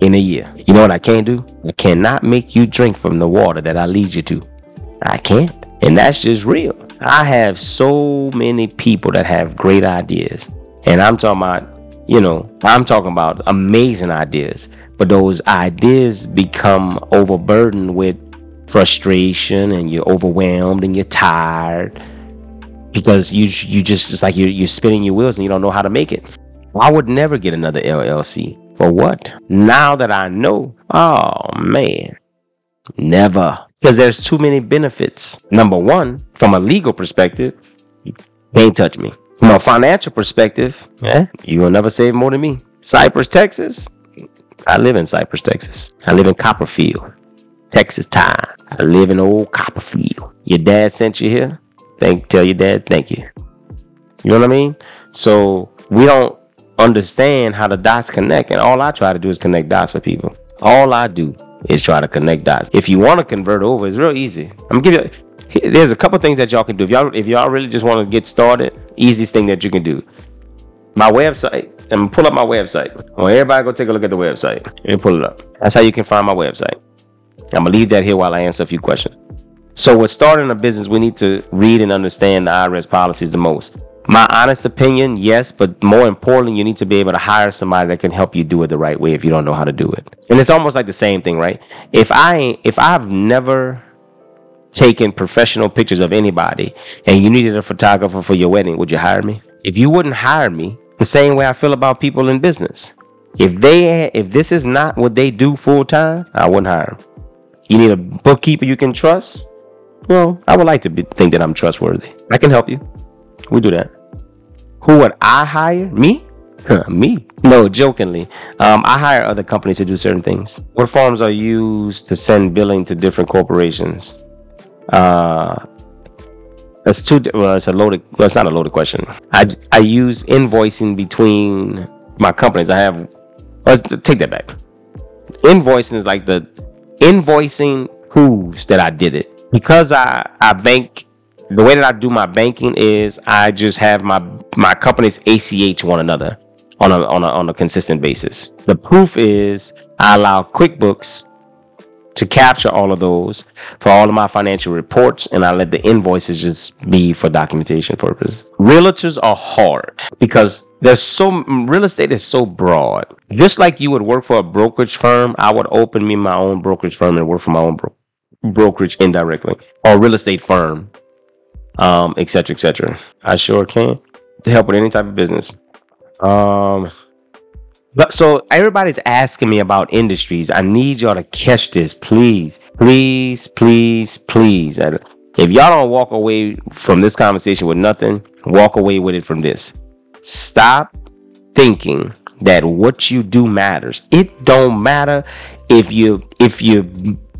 in a year. You know what I can't do? I cannot make you drink from the water that I lead you to. I can't. And that's just real. I have so many people that have great ideas. And I'm talking about amazing ideas. But those ideas become overburdened with frustration, and you're overwhelmed and you're tired, because it's like you're spinning your wheels and you don't know how to make it. I would never get another LLC. For what? Now that I know, oh man, never. Because there's too many benefits. Number one, from a legal perspective, you can't touch me. From a financial perspective, you will never save more than me. Cypress, Texas. I live in Cypress, Texas. I live in Copperfield, Texas time. I live in old Copperfield. Your dad sent you here. Tell your dad thank you. You know what I mean? So we don't understand how the dots connect, and all I try to do is connect dots for people. All I do is try to connect dots. If you want to convert over, it's real easy. I'm giving you, there's a couple things that y'all can do. If y'all really just want to get started, easiest thing that you can do. My website. I'm gonna pull up my website. I want everybody go take a look at the website and pull it up. That's how you can find my website. I'm gonna leave that here while I answer a few questions. So with starting a business, we need to read and understand the IRS policies the most. My honest opinion, yes, but more importantly, you need to be able to hire somebody that can help you do it the right way if you don't know how to do it. And it's almost like the same thing, right? If I've never taken professional pictures of anybody and you needed a photographer for your wedding, would you hire me? If you wouldn't hire me, the same way I feel about people in business. If this is not what they do full time, I wouldn't hire them. You need a bookkeeper you can trust. Well, I would like to think that I'm trustworthy. I can help you. We do that. Who would I hire? Me? Me? No, jokingly. I hire other companies to do certain things. What forms are used to send billing to different corporations? It's not a loaded question. I use invoicing between my companies. Let's take that back. Invoicing is like the invoicing proves that I did it. Because I bank, the way that I do my banking is I just have my companies ACH one another on a consistent basis. The proof is I allow QuickBooks to capture all of those for all of my financial reports, and I let the invoices just be for documentation purposes. Realtors are hard because real estate is so broad. Just like you would work for a brokerage firm, I would open me my own brokerage firm and work for my own brokerage indirectly, or real estate firm, etc., etc. I sure can to help with any type of business. So everybody's asking me about industries. I need y'all to catch this, please, please, please, please. If y'all don't walk away from this conversation with nothing, walk away with it from this. Stop thinking that what you do matters. It don't matter if you're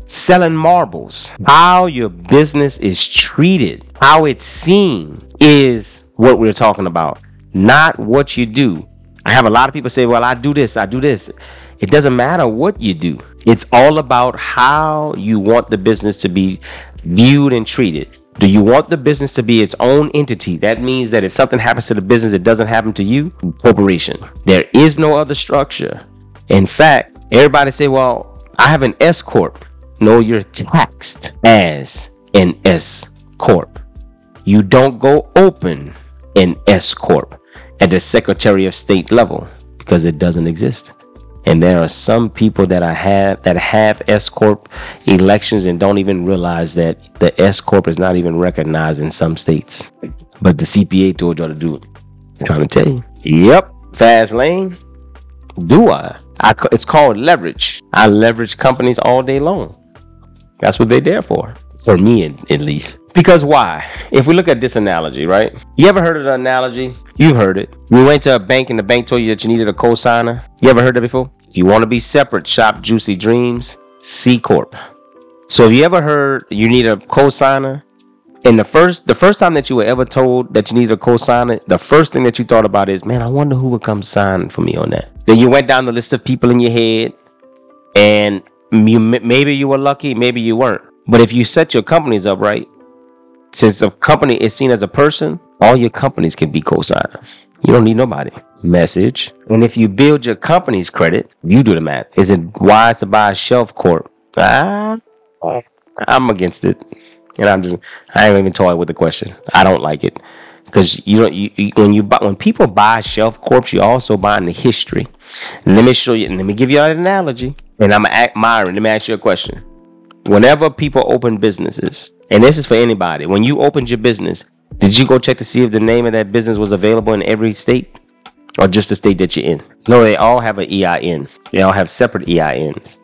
selling marbles. How your business is treated, how it's seen, is what we're talking about, not what you do. I have a lot of people say, well, I do this. It doesn't matter what you do. It's all about how you want the business to be viewed and treated. Do you want the business to be its own entity? That means that if something happens to the business, it doesn't happen to you, corporation. There is no other structure. In fact, everybody say, well, I have an S-Corp. No, you're taxed as an S-Corp. You don't go open an S-Corp at the Secretary of State level because it doesn't exist. And there are some people that have S-Corp elections and don't even realize that the S-Corp is not even recognized in some states. But the CPA told y'all to do it. I'm trying to tell you. Yep. Fast lane. Do I? It's called leverage. I leverage companies all day long. That's what they're there for. For me, at least. Because why? If we look at this analogy, right? You ever heard of the analogy? You've heard it. You went to a bank and the bank told you that you needed a co-signer. You ever heard that before? If you want to be separate, shop Juicy Dreams, C-Corp. So if you ever heard you need a co-signer, and the first time that you were ever told that you needed a co-signer, the first thing that you thought about is, man, I wonder who would come sign for me on that. Then you went down the list of people in your head, and maybe you were lucky, maybe you weren't. But if you set your companies up right, since a company is seen as a person, all your companies can be co-signers. You don't need nobody. Message. And if you build your company's credit, you do the math. Is it wise to buy a shelf corp? I'm against it. And I ain't even toying with the question. I don't like it. Because when people buy shelf corps, you're also buying the history. And let me show you, and let me give you an analogy. And I'm gonna act Myron. Let me ask you a question. Whenever people open businesses, and this is for anybody, when you opened your business, did you go check to see if the name of that business was available in every state or just the state that you're in? No, they all have an EIN. They all have separate EINs.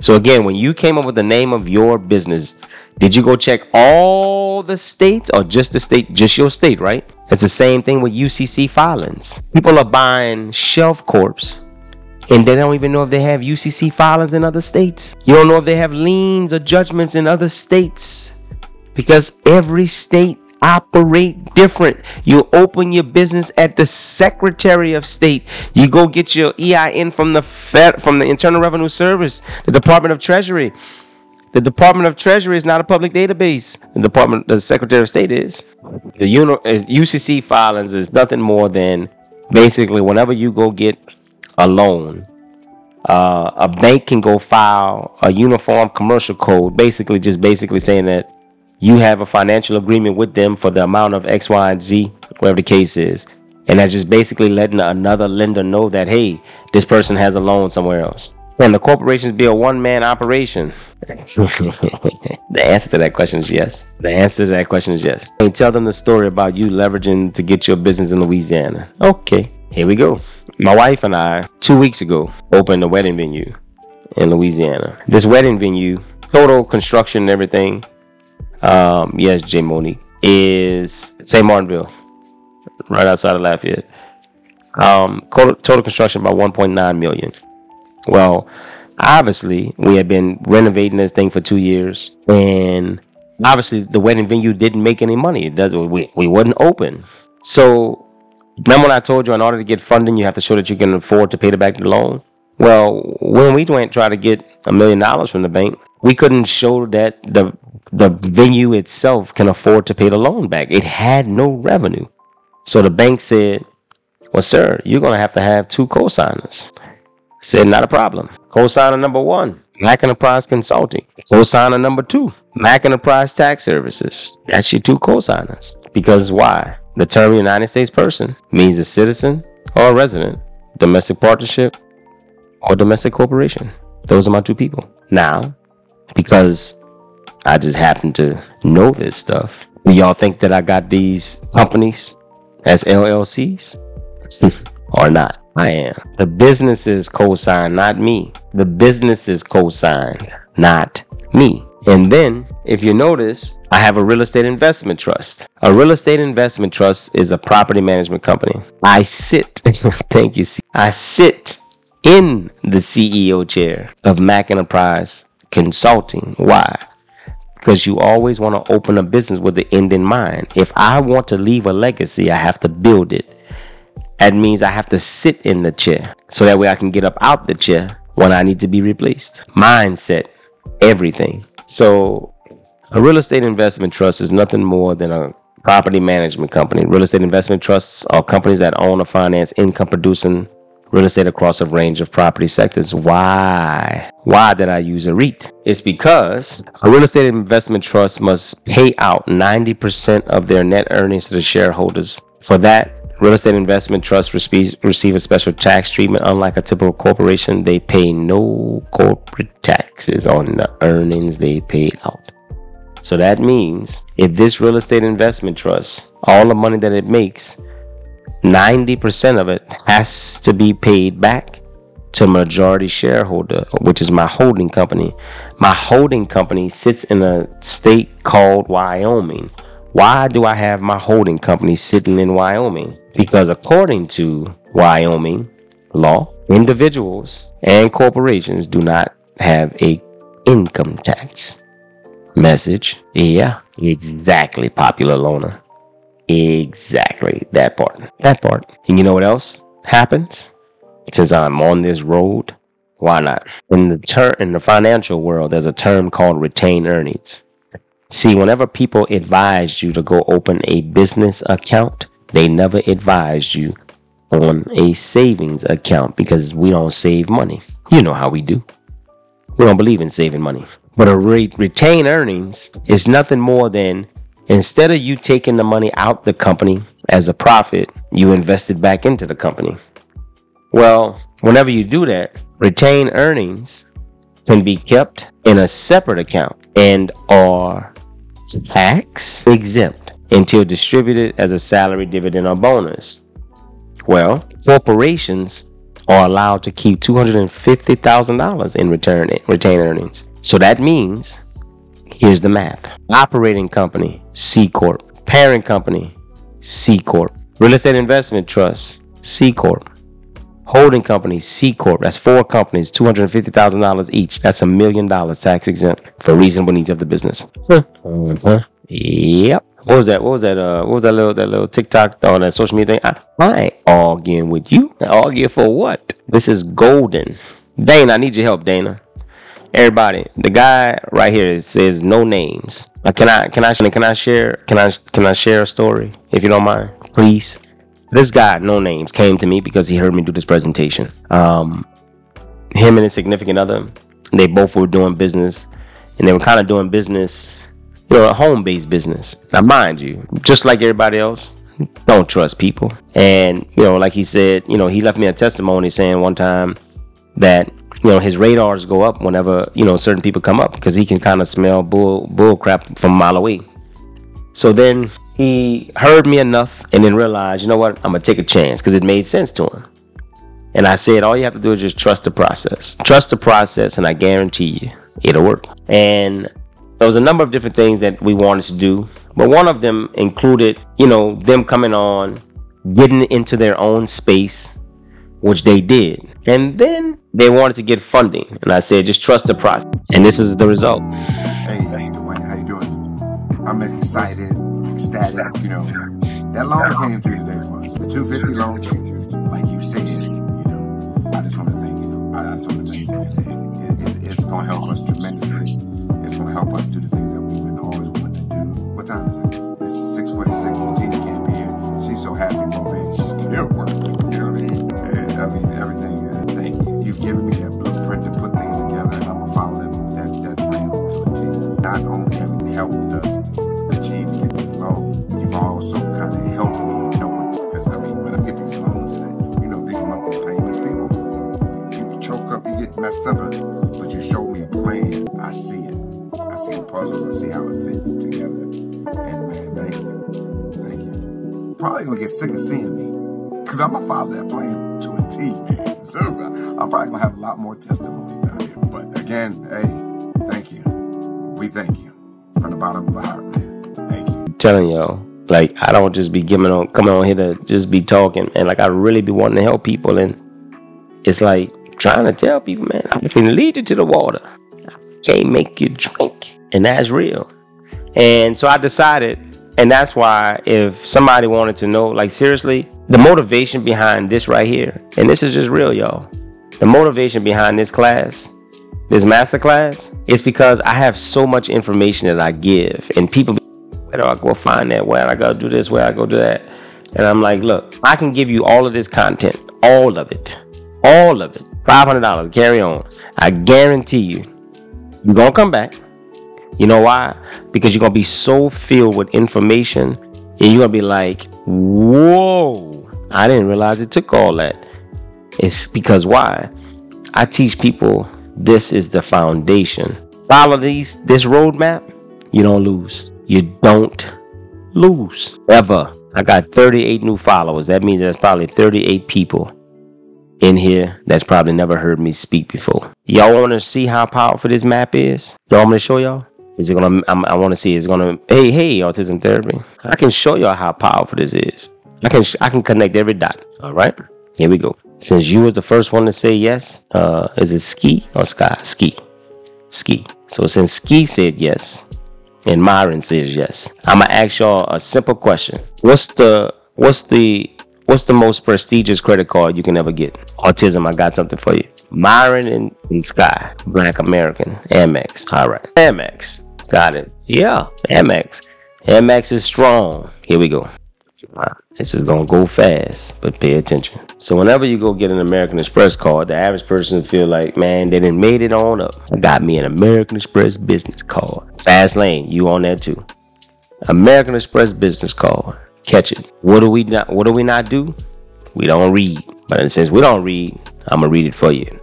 So again, when you came up with the name of your business, did you go check all the states or just the state, just your state, right? It's the same thing with UCC filings. People are buying shelf corps and they don't even know if they have UCC filings in other states. You don't know if they have liens or judgments in other states because every state operate different. You open your business at the Secretary of State. You go get your EIN from the Internal Revenue Service, the Department of Treasury. The Department of Treasury is not a public database. The Secretary of State is. The UCC filings is nothing more than basically whenever you go get a loan, a bank can go file a uniform commercial code, basically saying that you have a financial agreement with them for the amount of X, Y, and Z, whatever the case is. And that's just basically letting another lender know that, hey, this person has a loan somewhere else. And the corporations be a one-man operation. The answer to that question is yes. The answer to that question is yes. And tell them the story about you leveraging to get your business in Louisiana. Okay, here we go. My wife and I, 2 weeks ago, opened a wedding venue in Louisiana. This wedding venue, total construction and everything, yes, Jay Monique, is St. Martinville, right outside of Lafayette. Total construction about $1.9 million. Well, obviously, we had been renovating this thing for 2 years, and obviously, the wedding venue didn't make any money. It doesn't. We wasn't open. So, remember when I told you, in order to get funding, you have to show that you can afford to pay back the loan? Well, when we went try to get $1 million from the bank, we couldn't show that the venue itself can afford to pay the loan back. It had no revenue. So the bank said, well, sir, you're going to have two co-signers. I said, not a problem. Co-signer number one, Mac Enterprise Consulting. Co-signer number two, Mac Enterprise Tax Services. That's your two co-signers. Because why? The term United States person means a citizen or a resident, domestic partnership or domestic corporation. Those are my two people. Now, because I just happen to know this stuff. Do y'all think that I got these companies as LLCs? Or not? I am. The business is co-signed, not me. The business is co-signed, not me. And then, if you notice, I have a real estate investment trust. A real estate investment trust is a property management company. I sit, thank you, I sit in the CEO chair of Mac Enterprise Consulting. Why? Because you always want to open a business with the end in mind. If I want to leave a legacy, I have to build it. That means I have to sit in the chair. So that way I can get up out the chair when I need to be replaced. Mindset, everything. So a real estate investment trust is nothing more than a property management company. Real estate investment trusts are companies that own or finance income producing real estate across a range of property sectors. Why? Why did I use a REIT? It's because a real estate investment trust must pay out 90% of their net earnings to the shareholders. For that, real estate investment trusts receive a special tax treatment. Unlike a typical corporation, they pay no corporate taxes on the earnings they pay out. So that means if this real estate investment trust, all the money that it makes, 90% of it has to be paid back to majority shareholder, which is my holding company. My holding company sits in a state called Wyoming. Why do I have my holding company sitting in Wyoming? Because according to Wyoming law, individuals and corporations do not have an income tax. Message? Yeah, exactly, Popular Loner. Exactly, that part. That part. And you know what else happens? Since I'm on this road, why not? In the financial world, there's a term called retained earnings. See, whenever people advised you to go open a business account, they never advised you on a savings account because we don't save money. You know how we do. We don't believe in saving money. But a retained earnings is nothing more than instead of you taking the money out the company as a profit, you invest it back into the company. Well, whenever you do that, retained earnings can be kept in a separate account and are tax exempt until distributed as a salary, dividend, or bonus. Well, corporations are allowed to keep $250,000 in retained earnings. So that means, here's the math. Operating company, C-Corp. Parent company, C-Corp. Real estate investment trust, C-Corp. Holding company, C-Corp. That's four companies, $250,000 each. That's $1 million tax exempt for reasonable needs of the business. Yep. What was that little TikTok on that social media thing? I ain't arguing with you. Arguing for what? This is golden. Dana, I need your help, Dana. Everybody, the guy right here says no names. Can I share a story if you don't mind, please? This guy, no names, came to me because he heard me do this presentation. Him and his significant other, they both were doing business, and they were kind of doing business, you know, a home-based business. Now, mind you, just like everybody else, don't trust people. And, you know, like he said, you know, he left me a testimony saying one time that, you know, his radars go up whenever, you know, certain people come up because he can kind of smell bull crap from a mile away. So then he heard me enough and then realized, you know what, I'm going to take a chance because it made sense to him. And I said, all you have to do is just trust the process. Trust the process and I guarantee you it'll work. And there was a number of different things that we wanted to do. But one of them included, you know, them coming on, getting into their own space, which they did. And then they wanted to get funding. And I said, just trust the process. And this is the result. Hey, Dewayne, how you doing? I'm excited. Ecstatic, you know, that loan came through today for us. The 250 loan came through, like you said. You know, I just want to thank you. I just want to thank you today. It's going to help us tremendously. It's going to help us do the things that we've been always wanting to do. What time is it? It's 6:46. Gina can't be here. She's so happy, motivated. She's still working. You know what I mean? I mean, everything. Thank you. You've given me that blueprint to put things together, and I'm gonna follow that plan to a T. Not only have you helped us achieve this goal, you've also kind of helped me know what. Because I mean, when I get these loans and you know these monthly payments, people, you choke up, you get messed up, but you show me a plan. I see it. I see the puzzles. I see how it fits together. And man, thank you, thank you. Probably gonna get sick of seeing me, cause I'm gonna follow that plan to a T, man. So I'm probably gonna have a lot more testimonies out here. But again, hey, thank you. We thank you from the bottom of our heart, man. Thank you. I'm telling y'all, like I don't just be coming on here to just be talking, and like I really be wanting to help people, and it's like trying to tell people, man, I can lead you to the water. I can't make you drink, and that's real. And so I decided, and that's why if somebody wanted to know, like seriously. The motivation behind this right here, and this is just real, y'all. The motivation behind this class, this masterclass, is because I have so much information that I give, and people, where do I go find that? Where I go do this? Where I go do that? And I'm like, look, I can give you all of this content, all of it, all of it, $500, carry on. I guarantee you, you're going to come back. You know why? Because you're going to be so filled with information, and you're going to be like, whoa, I didn't realize it took all that. It's because why? I teach people this is the foundation. Follow this roadmap, you don't lose. You don't lose, ever. I got 38 new followers. That means there's probably 38 people in here that's probably never heard me speak before. Y'all want to see how powerful this map is? Y'all want me to show y'all? Is it gonna? I want to see. It's gonna. Hey, autism therapy. I can show y'all how powerful this is. I can connect every dot. All right. Here we go. Since you was the first one to say yes, is it Ski or Sky? Ski, Ski. So since Ski said yes, and Myron says yes, I'ma ask y'all a simple question. What's the most prestigious credit card you can ever get? Autism, I got something for you. Myron and Sky. Black American. Amex. All right. Amex. Got it. Yeah. Amex. Amex is strong. Here we go. Wow. This is going to go fast, but pay attention. So whenever you go get an American Express card, the average person feel like, man, they done made it on up. I got me an American Express business card. Fast lane, you on there too. American Express business card. Catch it. What do we not do? We don't read. But since we don't read, I'm going to read it for you.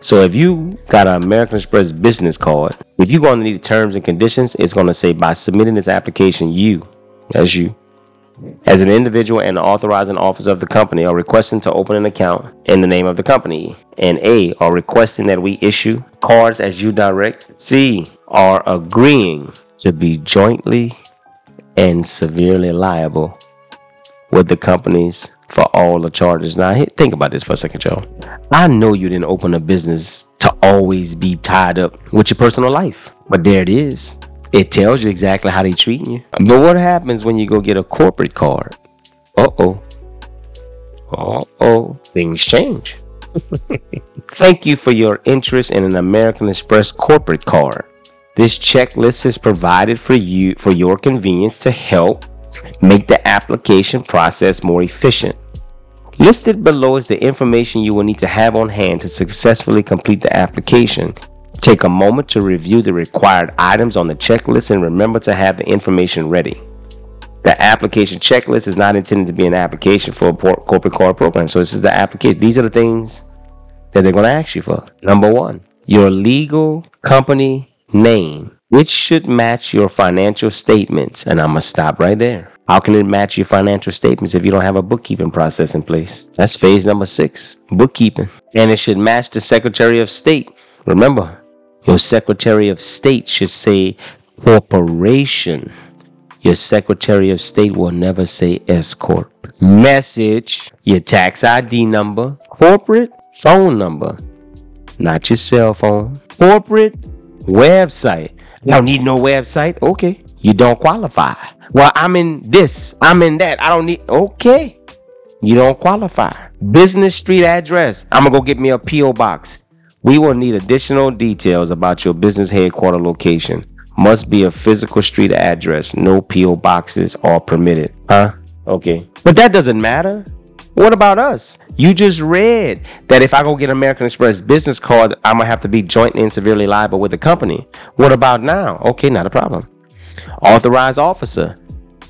So if you got an American Express business card, if you're going to need the terms and conditions, it's going to say by submitting this application, you, as an individual and the authorizing officer of the company are requesting to open an account in the name of the company, and A, are requesting that we issue cards as you direct, C, are agreeing to be jointly and severely liable with the companies for all the charges. Now, think about this for a second, y'all. I know you didn't open a business to always be tied up with your personal life, but there it is. It tells you exactly how they're treating you. But what happens when you go get a corporate card? Things change. Thank you for your interest in an American Express corporate card. This checklist is provided for you for your convenience to help make the application process more efficient. Listed below is the information you will need to have on hand to successfully complete the application. Take a moment to review the required items on the checklist and remember to have the information ready. The application checklist is not intended to be an application for a corporate card program. So this is the application. These are the things that they're going to ask you for. Number one, your legal company name, which should match your financial statements. And I'm going to stop right there. How can it match your financial statements if you don't have a bookkeeping process in place? That's phase number 6, bookkeeping. And it should match the Secretary of State. Remember, your Secretary of State should say corporation. Your Secretary of State will never say S-Corp. Message, your tax ID number, corporate phone number, not your cell phone, corporate website. You don't need no website? Okay. You don't qualify. Well, I'm in this, I'm in that. I don't need, okay. You don't qualify. Business street address. I'm going to go get me a P.O. box. We will need additional details about your business headquarter location. Must be a physical street address. No P.O. boxes are permitted. Huh? Okay. But that doesn't matter. What about us? You just read that if I go get an American Express business card, I'm going to have to be jointly and severely liable with the company. What about now? Okay, not a problem. Authorized officer.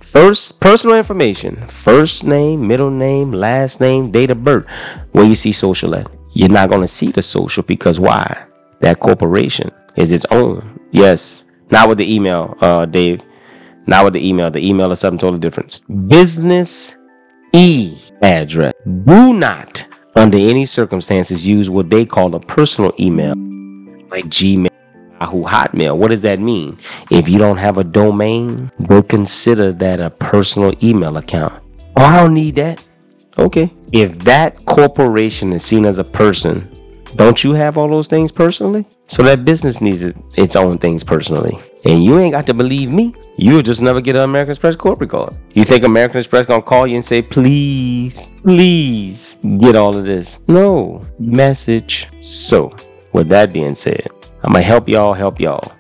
First, personal information. First name, middle name, last name, date of birth. Where you see social at? You're not going to see the social because why? That corporation is its own. Yes. Not with the email, Dave. Not with the email. The email is something totally different. Business e-address. Do not, under any circumstances, use what they call a personal email, like Gmail, Yahoo, Hotmail. What does that mean? If you don't have a domain, they'll consider that a personal email account. Oh, I don't need that. Okay. If that corporation is seen as a person, don't you have all those things personally? So that business needs its own things personally. And you ain't got to believe me. You'll just never get an American Express corporate card. You think American Express gonna call you and say, please, please get all of this? No. Message. So with that being said, I'm gonna help y'all help y'all.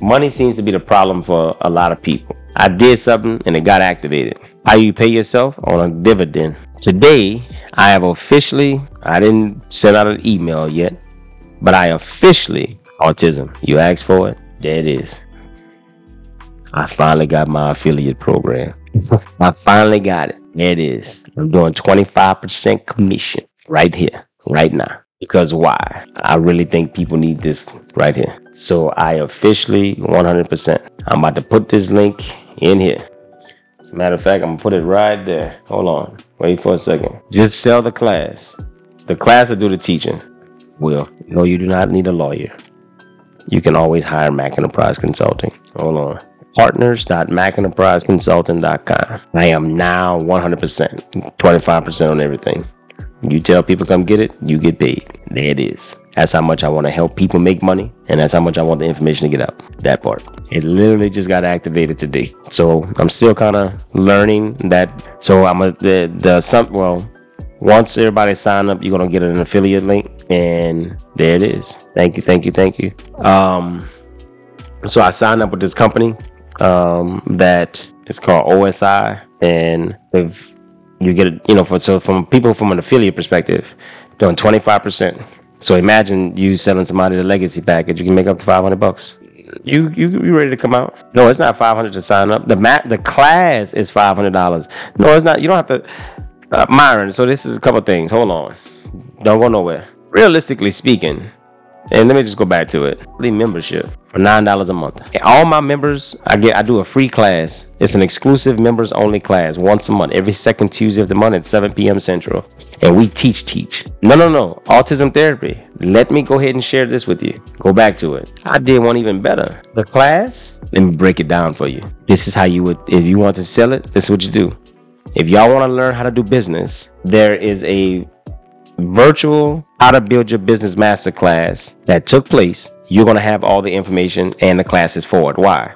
Money seems to be the problem for a lot of people. I did something and it got activated. How you pay yourself? On a dividend. Today, I have officially, I didn't send out an email yet, but I officially, autism, you asked for it, there it is. I finally got my affiliate program. I finally got it. There it is. I'm doing 25% commission right here, right now. Because why? I really think people need this right here. So I officially 100%. I'm about to put this link in here. As a matter of fact, I'm going to put it right there. Hold on. Wait for a second. Just sell the class. The class will do the teaching. Will. No, you do not need a lawyer. You can always hire Mac Enterprise Consulting. Hold on. Partners.macenterpriseconsulting.com. I am now 100%. 25% on everything. You tell people come get it, you get paid. There it is. That's how much I want to help people make money, and that's how much I want the information to get out. That part. It literally just got activated today. So I'm still kind of learning that. So I'm a, well, once everybody sign up, you're going to get an affiliate link, and there it is. Thank you, thank you, thank you. So I signed up with this company that is called OSI, and they've you get it, you know, for, so from people from an affiliate perspective, doing 25%. So imagine you selling somebody the legacy package, you can make up to $500. You ready to come out? No, it's not $500 to sign up. The class is $500. No, it's not. You don't have to, Myron. So this is a couple things. Hold on, don't go nowhere. Realistically speaking, and let me just go back to it. The membership for $9 a month. All my members, I do a free class. It's an exclusive members only class once a month, every second Tuesday of the month at 7 p.m. Central. And we teach. No. Autism therapy. Let me go ahead and share this with you. Go back to it. I did one even better. The class, let me break it down for you. This is how you would, if you want to sell it, this is what you do. If y'all want to learn how to do business, there is a virtual how to build your business masterclass that took place. You're going to have all the information and the classes for it. Why?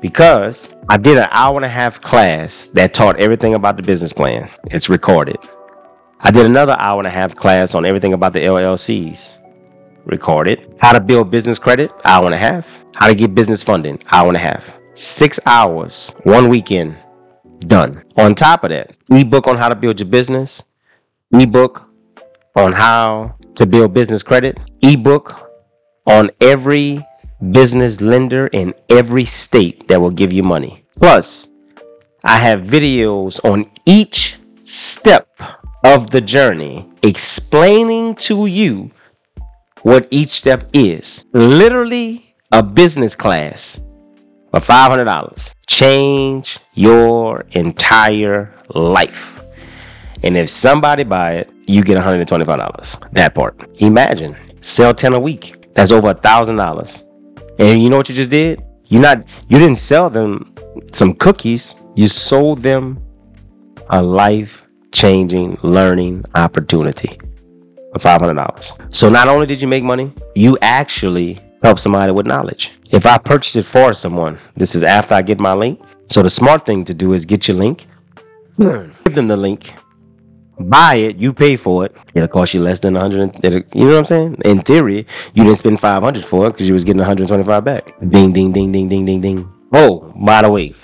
Because I did an 1.5-hour class that taught everything about the business plan. It's recorded. I did another 1.5-hour class on everything about the LLCs. Recorded. How to build business credit, 1.5 hours. How to get business funding, 1.5 hours. 6 hours, one weekend, done. On top of that, ebook on how to build your business, ebook on how to build business credit, ebook on every business lender in every state that will give you money. Plus, I have videos on each step of the journey explaining to you what each step is. Literally a business class for $500. Change your entire life. And if somebody buy it, you get $125. That part. Imagine. Sell 10 a week. That's over $1,000. And you know what you just did? You didn't sell them some cookies. You sold them a life-changing learning opportunity for $500. So not only did you make money, you actually helped somebody with knowledge. If I purchased it for someone, this is after I get my link. So the smart thing to do is get your link. Give them the link. Buy it, you pay for it. It'll cost you less than $100. You know what I'm saying? In theory, you didn't spend $500 for it because you was getting $125 back. Ding, ding, ding, ding, ding, ding, ding. Oh, by the way,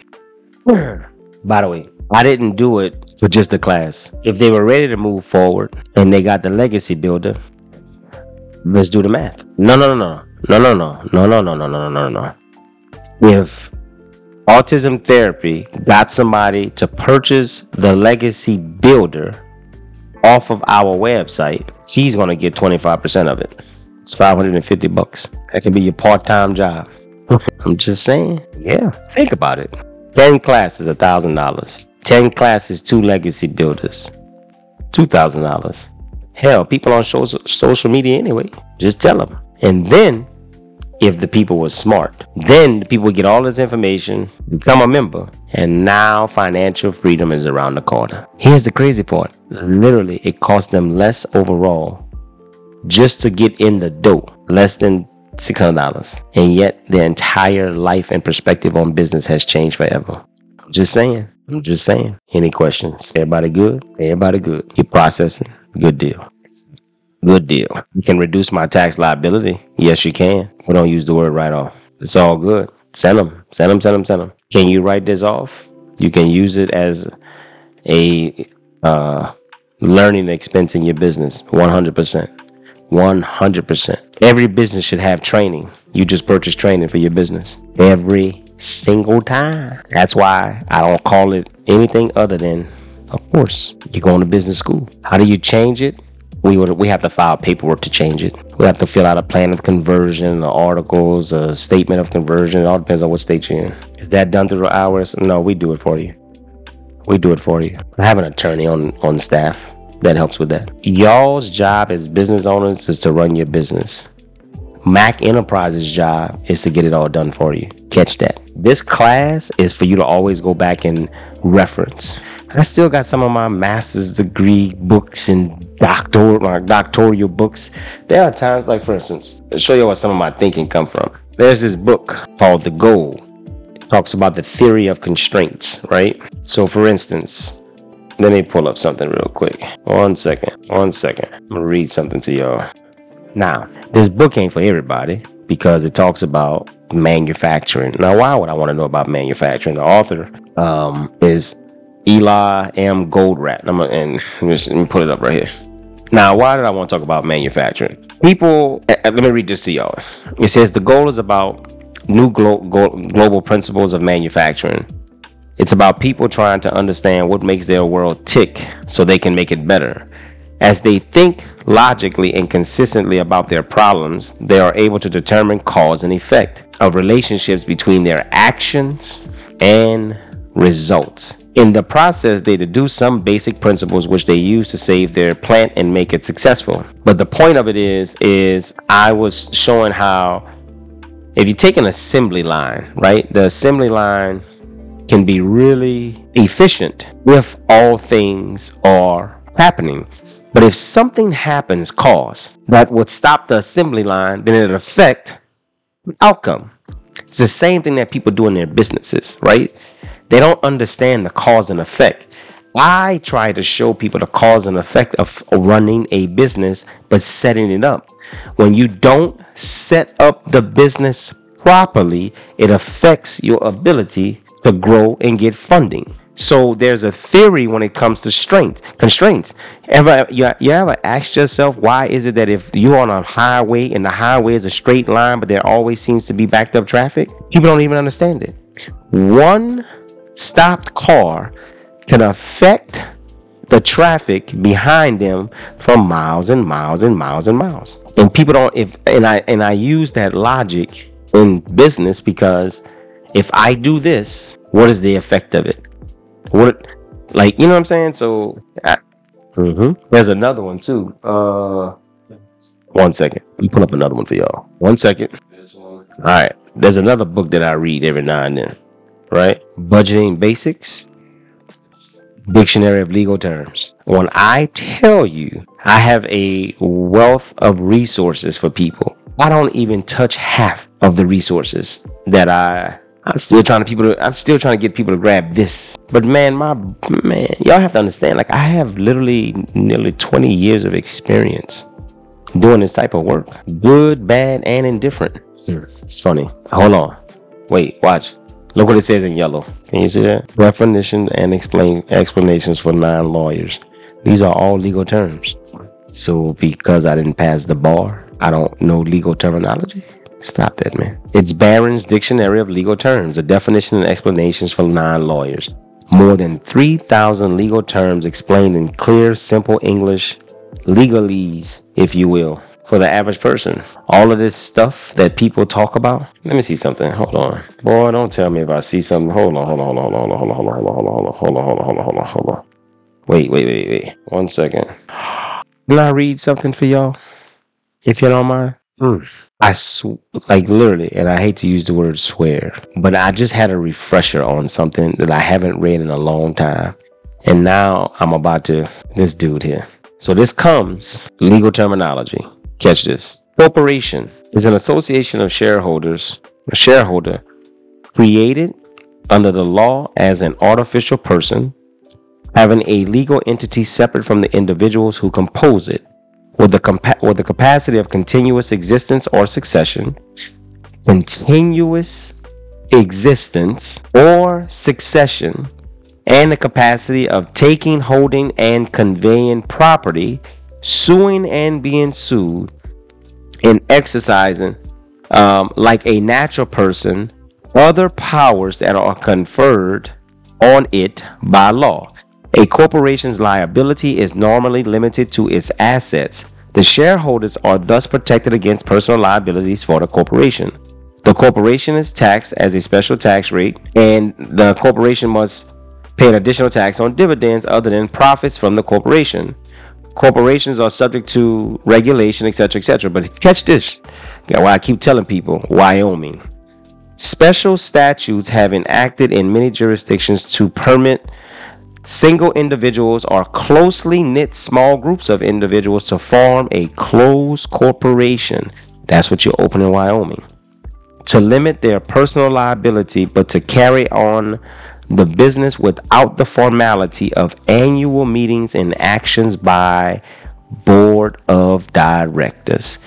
I didn't do it for just the class. If they were ready to move forward and they got the legacy builder, let's do the math. No. If autism therapy got somebody to purchase the legacy builder off of our website, she's going to get 25% of it. It's $550. That could be your part-time job. I'm just saying. Yeah, think about it. 10 classes, $1,000. 10 classes, 2 legacy builders, $2,000. Hell, people on social media anyway. Just tell them. And then, if the people were smart, then the people get all this information, become a member, and now financial freedom is around the corner. Here's the crazy part. Literally, it cost them less overall just to get in the door, less than $600. And yet their entire life and perspective on business has changed forever. I'm just saying. Any questions? Everybody good? Everybody good. You're processing. Good deal. Good deal. You can reduce my tax liability. Yes, you can. We don't use the word write off. It's all good. Send them. Can you write this off? You can use it as a learning expense in your business. 100%. Every business should have training. You just purchase training for your business every single time. That's why I don't call it anything other than, of course, you're going to business school. How do you change it? We have to file paperwork to change it. We have to fill out a plan of conversion, articles, a statement of conversion. It all depends on what state you're in. Is that done through the hours? No, we do it for you. I have an attorney on staff that helps with that. Y'all's job as business owners is to run your business. Mac Enterprise's job is to get it all done for you. Catch that. This class is for you to always go back and reference. I still got some of my master's degree books and doctoral books. There are times, like for instance, I'll show you where some of my thinking come from. There's this book called The Goal. It talks about the theory of constraints, right? So for instance, let me pull up something real quick. One second. I'm gonna read something to y'all. Now, this book ain't for everybody because it talks about manufacturing. Now, why would I want to know about manufacturing? The author is Eli M. Goldratt. Let me put it up right here. Now, why did I want to talk about manufacturing? Let me read this to y'all. It says the goal is about new global principles of manufacturing. It's about people trying to understand what makes their world tick so they can make it better. As they think logically and consistently about their problems, they are able to determine cause and effect of relationships between their actions and results. In the process, they deduce some basic principles which they use to save their plant and make it successful. But the point of it is I was showing how if you take an assembly line, right? The assembly line can be really efficient if all things are happening. But if something happens, cause, that would stop the assembly line, then it'll affect the outcome. It's the same thing that people do in their businesses, right? They don't understand the cause and effect. I try to show people the cause and effect of running a business, but setting it up. When you don't set up the business properly, it affects your ability to grow and get funding. So there's a theory when it comes to constraints. You ever ask yourself, why is it that if you're on a highway and the highway is a straight line, but there always seems to be backed up traffic? People don't even understand it. One stopped car can affect the traffic behind them for miles. And people don't. I use that logic in business because if I do this, what is the effect of it? You know what I'm saying? So There's another one too. One second. Let me pull up another one for y'all. One second. This one. All right. There's another book that I read every now and then, right? Budgeting Basics, Dictionary of Legal Terms. When I tell you I have a wealth of resources for people, I don't even touch half of the resources that I'm still trying to get people to grab this. But man, y'all have to understand. Like, I have literally nearly 20 years of experience doing this type of work, good, bad, and indifferent. Sure. It's funny. Hold on. Wait. Watch. Look what it says in yellow. Can you see that? Definitions and explanations for non-lawyers. These are all legal terms. So because I didn't pass the bar, I don't know legal terminology. Stop that, man. It's Barron's Dictionary of Legal Terms, a definition and explanations for non-lawyers. More than 3,000 legal terms explained in clear, simple English, legalese, if you will, for the average person. All of this stuff that people talk about. Let me see something. Hold on. Boy, don't tell me if I see something. Hold on. Wait. One second. Can I read something for y'all? If you don't mind. Literally, and I hate to use the word swear, but I just had a refresher on something that I haven't read in a long time, and now I'm about to this dude here. So this comes legal terminology. Catch this. Corporation is an association of shareholders, a shareholder created under the law as an artificial person, having a legal entity separate from the individuals who compose it. With the capacity of continuous existence or succession, continuous existence, or succession, and the capacity of taking, holding, and conveying property, suing and being sued, and exercising, like a natural person, other powers that are conferred on it by law. A corporation's liability is normally limited to its assets. The shareholders are thus protected against personal liabilities for the corporation. The corporation is taxed as a special tax rate, and the corporation must pay an additional tax on dividends other than profits from the corporation. Corporations are subject to regulation, etc., etc. But catch this, why I keep telling people, Wyoming. Special statutes have enacted in many jurisdictions to permit single individuals or closely knit small groups of individuals to form a closed corporation. That's what you open in Wyoming. To limit their personal liability, but to carry on the business without the formality of annual meetings and actions by board of directors.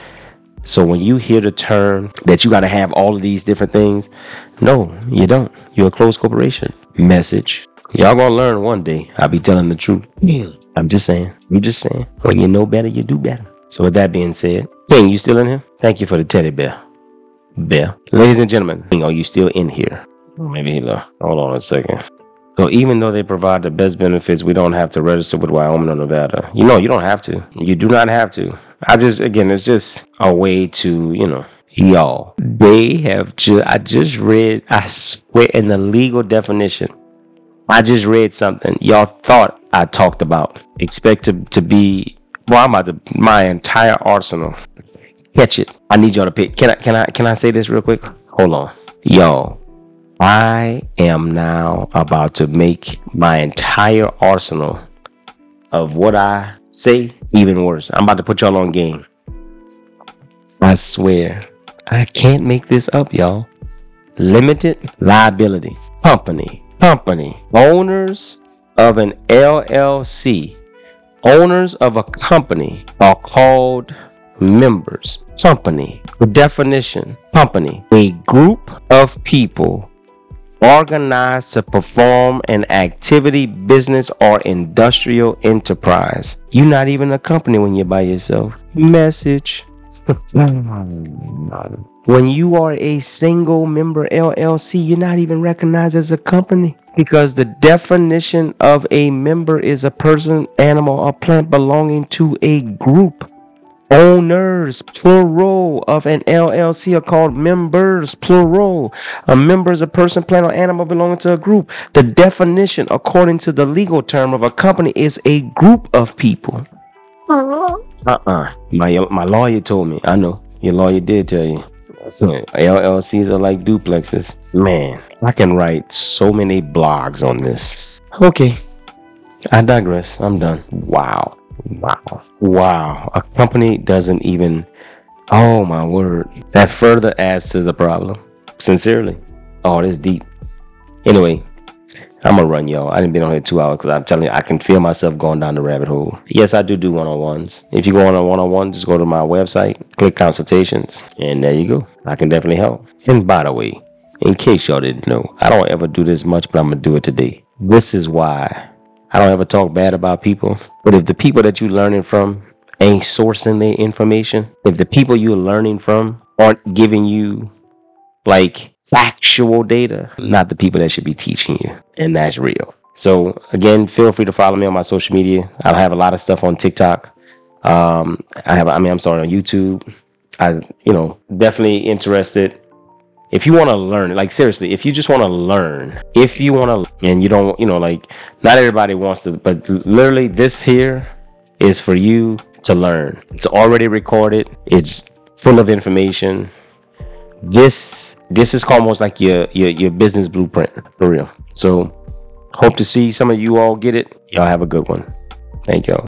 So when you hear the term that you got to have all of these different things, no, you don't. You're a closed corporation. Message. Y'all gonna learn one day. I'll be telling the truth. I'm just saying. I'm just saying. When you know better, you do better. So with that being said, King, you still in here? Thank you for the teddy bear. Ladies and gentlemen, King, are you still in here? Maybe he left. Hold on a second. So even though they provide the best benefits, we don't have to register with Wyoming or Nevada. You know, you don't have to. You do not have to. I just, again, it's just a way to, you know, y'all. They have I just read, I swear, in the legal definition, I just read something y'all thought I talked about. Expect to be, well, I'm about to, my entire arsenal. Catch it. I need y'all to pick. Can I say this real quick? Hold on. Y'all, I am now about to make my entire arsenal of what I say even worse. I'm about to put y'all on game. I swear, I can't make this up, y'all. Limited liability company. Owners of an LLC, owners of a company are called members. Company, the definition, company, a group of people organized to perform an activity, business, or industrial enterprise. You're not even a company when you're by yourself. Message. When you are a single member LLC, you're not even recognized as a company, because the definition of a member is a person, animal, or plant belonging to a group. Owners, plural, of an LLC are called members, plural. A member is a person, plant, or animal belonging to a group. The definition, according to the legal term, of a company is a group of people. My lawyer told me. I know. Your lawyer did tell you. LLCs are like duplexes. Man, I can write so many blogs on this. Okay, I digress. I'm done. Wow. Wow. Wow. A company doesn't even... Oh, my word. That further adds to the problem. Sincerely. Oh, this deep. Anyway, I'm going to run, y'all. I didn't been on here 2 hours because I'm telling you, I can feel myself going down the rabbit hole. Yes, I do one-on-ones. If you go on a one-on-one, just go to my website, click consultations, and there you go. I can definitely help. And by the way, in case y'all didn't know, I don't ever do this much, but I'm going to do it today. This is why I don't ever talk bad about people. But if the people that you're learning from ain't sourcing their information, if the people you're learning from aren't giving you, like, factual data, not the people that should be teaching you. And that's real. So, again, feel free to follow me on my social media. I have a lot of stuff on TikTok. On YouTube. Definitely interested. If you want to learn, like, seriously, if you just want to learn, and you don't, not everybody wants to, but literally this here is for you to learn. It's already recorded. It's full of information. This is almost like your business blueprint, for real. So hope to see some of you all get it. Y'all have a good one. Thank y'all.